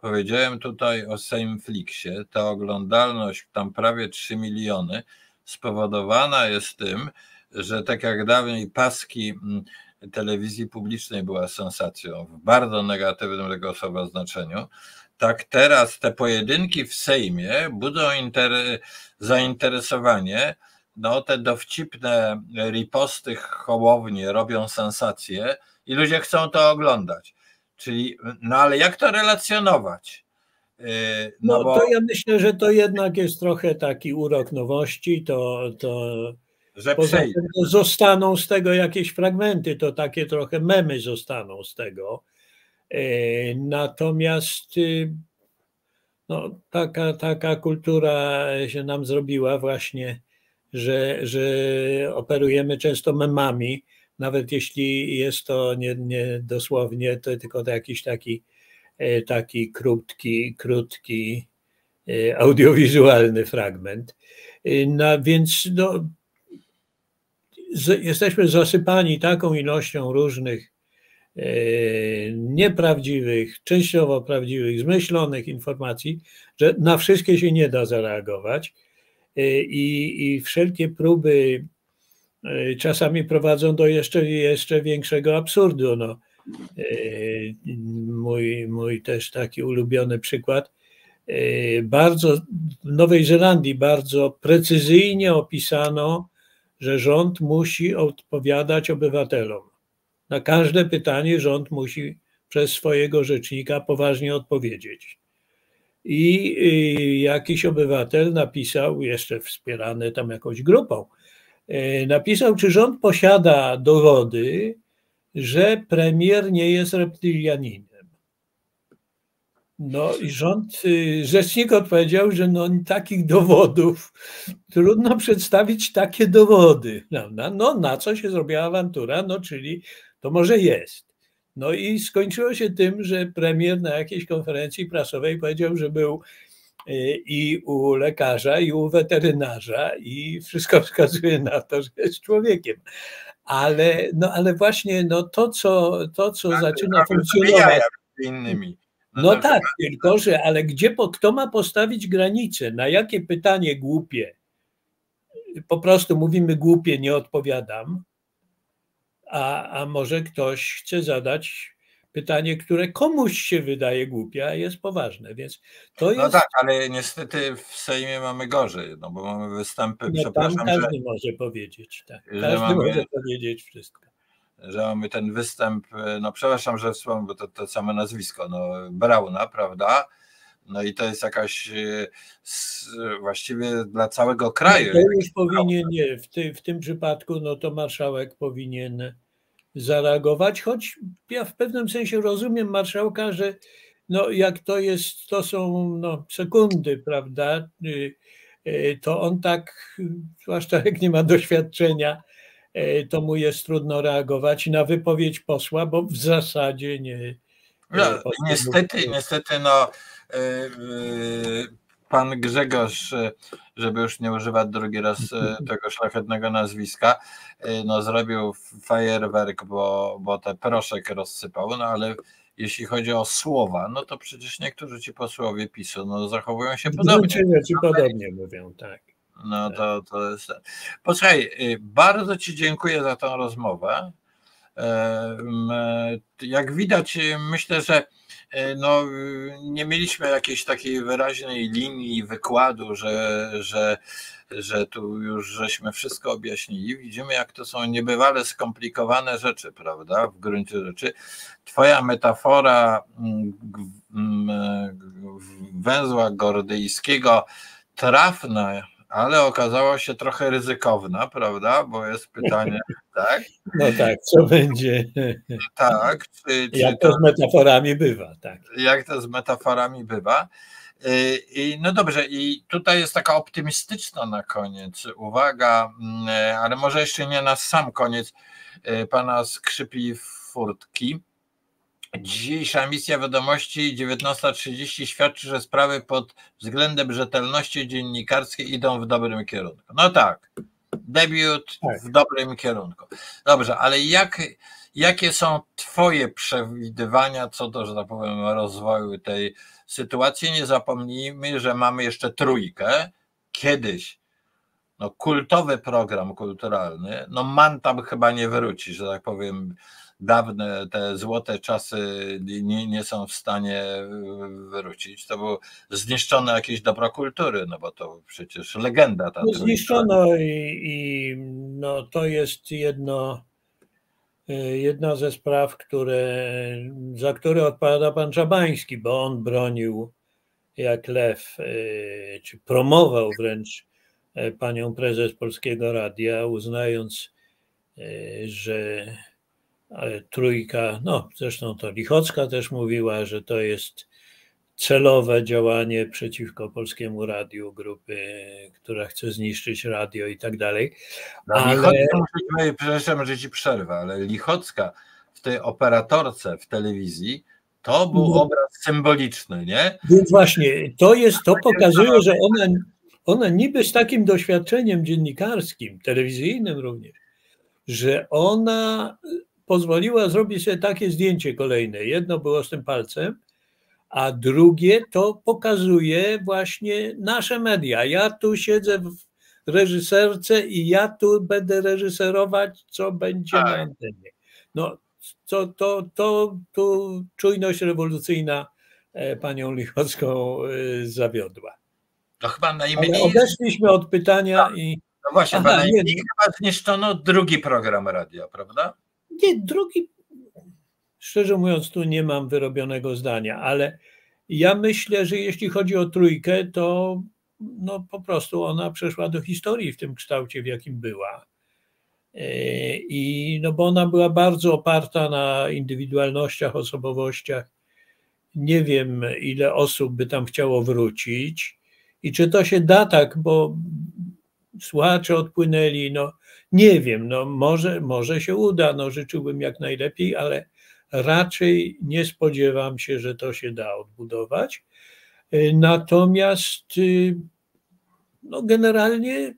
powiedziałem tutaj o Sejmflixie, ta oglądalność tam prawie trzy miliony spowodowana jest tym, że tak jak dawniej paski telewizji publicznej była sensacją w bardzo negatywnym tego słowa znaczeniu, tak teraz te pojedynki w Sejmie budzą zainteresowanie, no te dowcipne riposty hołownie robią sensację i ludzie chcą to oglądać. Czyli, no ale jak to relacjonować? No, no bo... to ja myślę, że to jednak jest trochę taki urok nowości, to... to... Że zostaną z tego jakieś fragmenty, to takie trochę memy zostaną z tego. Natomiast no, taka, taka kultura się nam zrobiła właśnie, że, że operujemy często memami, nawet jeśli jest to nie, nie dosłownie, to tylko jakiś taki, taki krótki, krótki audiowizualny fragment. No, więc no, jesteśmy zasypani taką ilością różnych e, nieprawdziwych, częściowo prawdziwych, zmyślonych informacji, że na wszystkie się nie da zareagować e, i, i wszelkie próby e, czasami prowadzą do jeszcze, jeszcze większego absurdu. No, e, mój, mój też taki ulubiony przykład. E, bardzo, w Nowej Zelandii bardzo precyzyjnie opisano, że rząd musi odpowiadać obywatelom. Na każde pytanie rząd musi przez swojego rzecznika poważnie odpowiedzieć. I jakiś obywatel napisał, jeszcze wspierany tam jakąś grupą, napisał, czy rząd posiada dowody, że premier nie jest reptylianinem. No i rząd, rzecznik odpowiedział, że no takich dowodów, trudno przedstawić takie dowody, prawda? No na co się zrobiła awantura, no czyli to może jest. No i skończyło się tym, że premier na jakiejś konferencji prasowej powiedział, że był i u lekarza, i u weterynarza i wszystko wskazuje na to, że jest człowiekiem. Ale, no, ale właśnie no, to, co, to, co tak, zaczyna tak, funkcjonować... Innymi. No tak, tylko że, ale gdzie, po, kto ma postawić granicę? Na jakie pytanie głupie? Po prostu mówimy głupie, nie odpowiadam. A, a może ktoś chce zadać pytanie, które komuś się wydaje głupie, a jest poważne, więc to jest... No tak, ale niestety w Sejmie mamy gorzej, no bo mamy występy, no, przepraszam, tam każdy że... może powiedzieć, tak. Każdy mamy... może powiedzieć wszystko. Że mamy ten występ, no przepraszam, że wspomnę, bo to, to samo nazwisko, no Brauna, prawda? No i to jest jakaś z, właściwie dla całego kraju. No to już powinien, nie, w, ty, w tym przypadku no to marszałek powinien zareagować, choć ja w pewnym sensie rozumiem marszałka, że no jak to jest, to są no, sekundy, prawda? To on tak, zwłaszcza jak nie ma doświadczenia, to mu jest trudno reagować na wypowiedź posła, bo w zasadzie nie... No, niestety, mówi... niestety, no pan Grzegorz, żeby już nie używać drugi raz tego szlachetnego nazwiska, no zrobił fajerwerk, bo, bo te proszek rozsypał, no ale jeśli chodzi o słowa, no to przecież niektórzy ci posłowie PiSu no, zachowują się podobnie. No, ci podobnie mówią, tak. No to, to jest... Posłuchaj, bardzo ci dziękuję za tą rozmowę. Jak widać, myślę, że no, nie mieliśmy jakiejś takiej wyraźnej linii wykładu, że, że, że tu już żeśmy wszystko objaśnili. Widzimy, jak to są niebywale skomplikowane rzeczy, prawda, w gruncie rzeczy. Twoja metafora węzła gordyjskiego trafna, ale okazała się trochę ryzykowna, prawda? Bo jest pytanie, tak? No tak, co będzie? Tak. Czy, czy jak to z metaforami bywa, tak. Jak to z metaforami bywa. I, no dobrze, i tutaj jest taka optymistyczna na koniec uwaga, ale może jeszcze nie na sam koniec pana Skrzypi-Furtki. Dzisiejsza misja wiadomości dziewiętnasta trzydzieści świadczy, że sprawy pod względem rzetelności dziennikarskiej idą w dobrym kierunku. No tak, debiut w dobrym kierunku. Dobrze, ale jak, jakie są twoje przewidywania co do, że tak powiem, rozwoju tej sytuacji? Nie zapomnijmy, że mamy jeszcze Trójkę. Kiedyś no, kultowy program kulturalny, no man tam chyba nie wróci, że tak powiem, dawne te złote czasy nie, nie są w stanie wrócić. To było zniszczone jakieś dobro kultury, no bo to przecież legenda. Ta no zniszczono i, i no to jest jedno, jedna ze spraw, które, za które odpowiada pan Czabański, bo on bronił jak lew, czy promował wręcz panią prezes Polskiego Radia, uznając, że Trójka, no zresztą to Lichocka też mówiła, że to jest celowe działanie przeciwko Polskiemu Radiu, grupy, która chce zniszczyć radio i tak dalej. Ale... Przepraszam, że ci przerwę, ale Lichocka w tej operatorce w telewizji to był no. obraz symboliczny, nie? Więc właśnie, to jest, to pokazuje, że ona, ona niby z takim doświadczeniem dziennikarskim, telewizyjnym również, że ona pozwoliła zrobić sobie takie zdjęcie kolejne. Jedno było z tym palcem, a drugie to pokazuje właśnie nasze media. Ja tu siedzę w reżyserce i ja tu będę reżyserować, co będzie na antenie. No, to, to, to, to czujność rewolucyjna panią Lichocką zawiodła. To chyba najmniej... Odeszliśmy od pytania i... No właśnie, Aha, nie, chyba zniszczono drugi program radia, prawda? Nie, drugi, szczerze mówiąc, tu nie mam wyrobionego zdania, ale ja myślę, że jeśli chodzi o Trójkę, to no po prostu ona przeszła do historii w tym kształcie, w jakim była. I no bo ona była bardzo oparta na indywidualnościach, osobowościach. Nie wiem, ile osób by tam chciało wrócić i czy to się da tak, bo słuchacze odpłynęli, no nie wiem, no może, może się uda, no życzyłbym jak najlepiej, ale raczej nie spodziewam się, że to się da odbudować. Natomiast no generalnie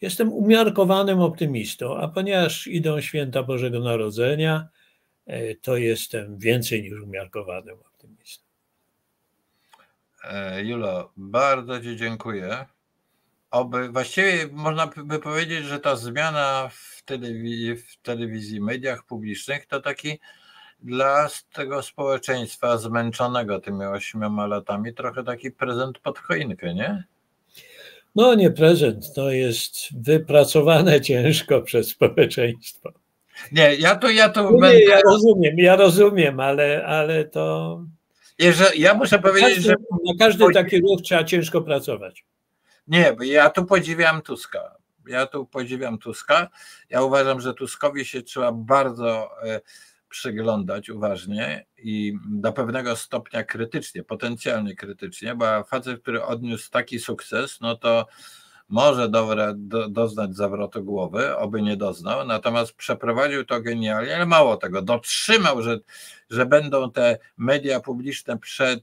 jestem umiarkowanym optymistą, a ponieważ idą święta Bożego Narodzenia, to jestem więcej niż umiarkowanym optymistą. Julo, bardzo ci dziękuję. Oby, właściwie można by powiedzieć, że ta zmiana w telewizji, w telewizji, mediach publicznych to taki dla tego społeczeństwa zmęczonego tymi ośmioma latami trochę taki prezent pod choinkę, nie? No nie prezent, to jest wypracowane ciężko przez społeczeństwo. Nie, ja tu, ja tu nie, będę... Ja rozumiem, ja rozumiem, ale, ale to... Ja muszę powiedzieć, każdy, że... Na każdy taki ruch trzeba ciężko pracować. Nie, bo ja tu podziwiam Tuska. Ja tu podziwiam Tuska. Ja uważam, że Tuskowi się trzeba bardzo przyglądać uważnie i do pewnego stopnia krytycznie, potencjalnie krytycznie, bo facet, który odniósł taki sukces, no to może dobra, do, doznać zawrotu głowy, oby nie doznał, natomiast przeprowadził to genialnie, ale mało tego, dotrzymał, że, że będą te media publiczne przed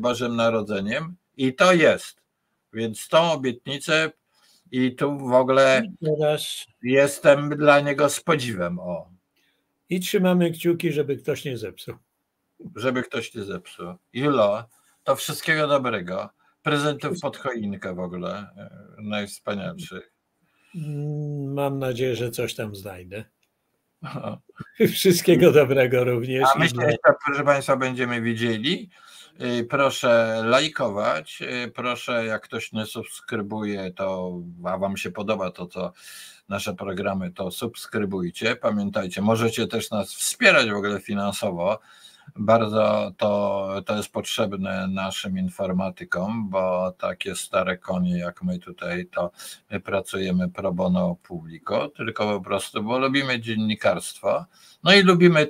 Bożym Narodzeniem i to jest. Więc tą obietnicę i tu w ogóle teraz jestem dla niego z podziwem. O. I trzymamy kciuki, żeby ktoś nie zepsuł. żeby ktoś nie zepsuł. Jula, to wszystkiego dobrego. Prezentów pod choinkę w ogóle, najwspanialszych. Mam nadzieję, że coś tam znajdę. O. Wszystkiego dobrego również. A my się jeszcze, proszę Państwa, będziemy widzieli. Proszę lajkować, proszę, jak ktoś nie subskrybuje, to, a Wam się podoba to, co nasze programy, to subskrybujcie. Pamiętajcie, możecie też nas wspierać w ogóle finansowo. Bardzo to, to jest potrzebne naszym informatykom, bo takie stare konie jak my tutaj, to my pracujemy pro bono publico, tylko po prostu, bo lubimy dziennikarstwo, no i lubimy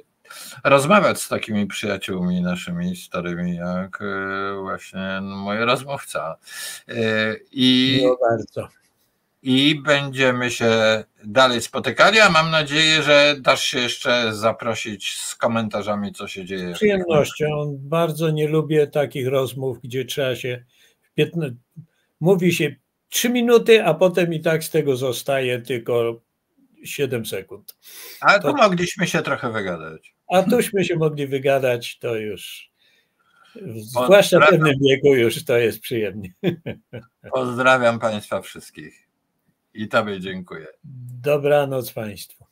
rozmawiać z takimi przyjaciółmi naszymi starymi, jak właśnie mój rozmówca. I, no bardzo. I będziemy się dalej spotykali, a mam nadzieję, że dasz się jeszcze zaprosić z komentarzami, co się dzieje. Z przyjemnością. Bardzo nie lubię takich rozmów, gdzie trzeba się... piętnaście mówi się trzy minuty, a potem i tak z tego zostaje tylko siedem sekund. Ale to... tu mogliśmy się trochę wygadać. A tuśmy się mogli wygadać, to już... Zwłaszcza w pewnym wieku już to jest przyjemnie. Pozdrawiam Państwa wszystkich. I Tobie dziękuję. Dobranoc Państwu.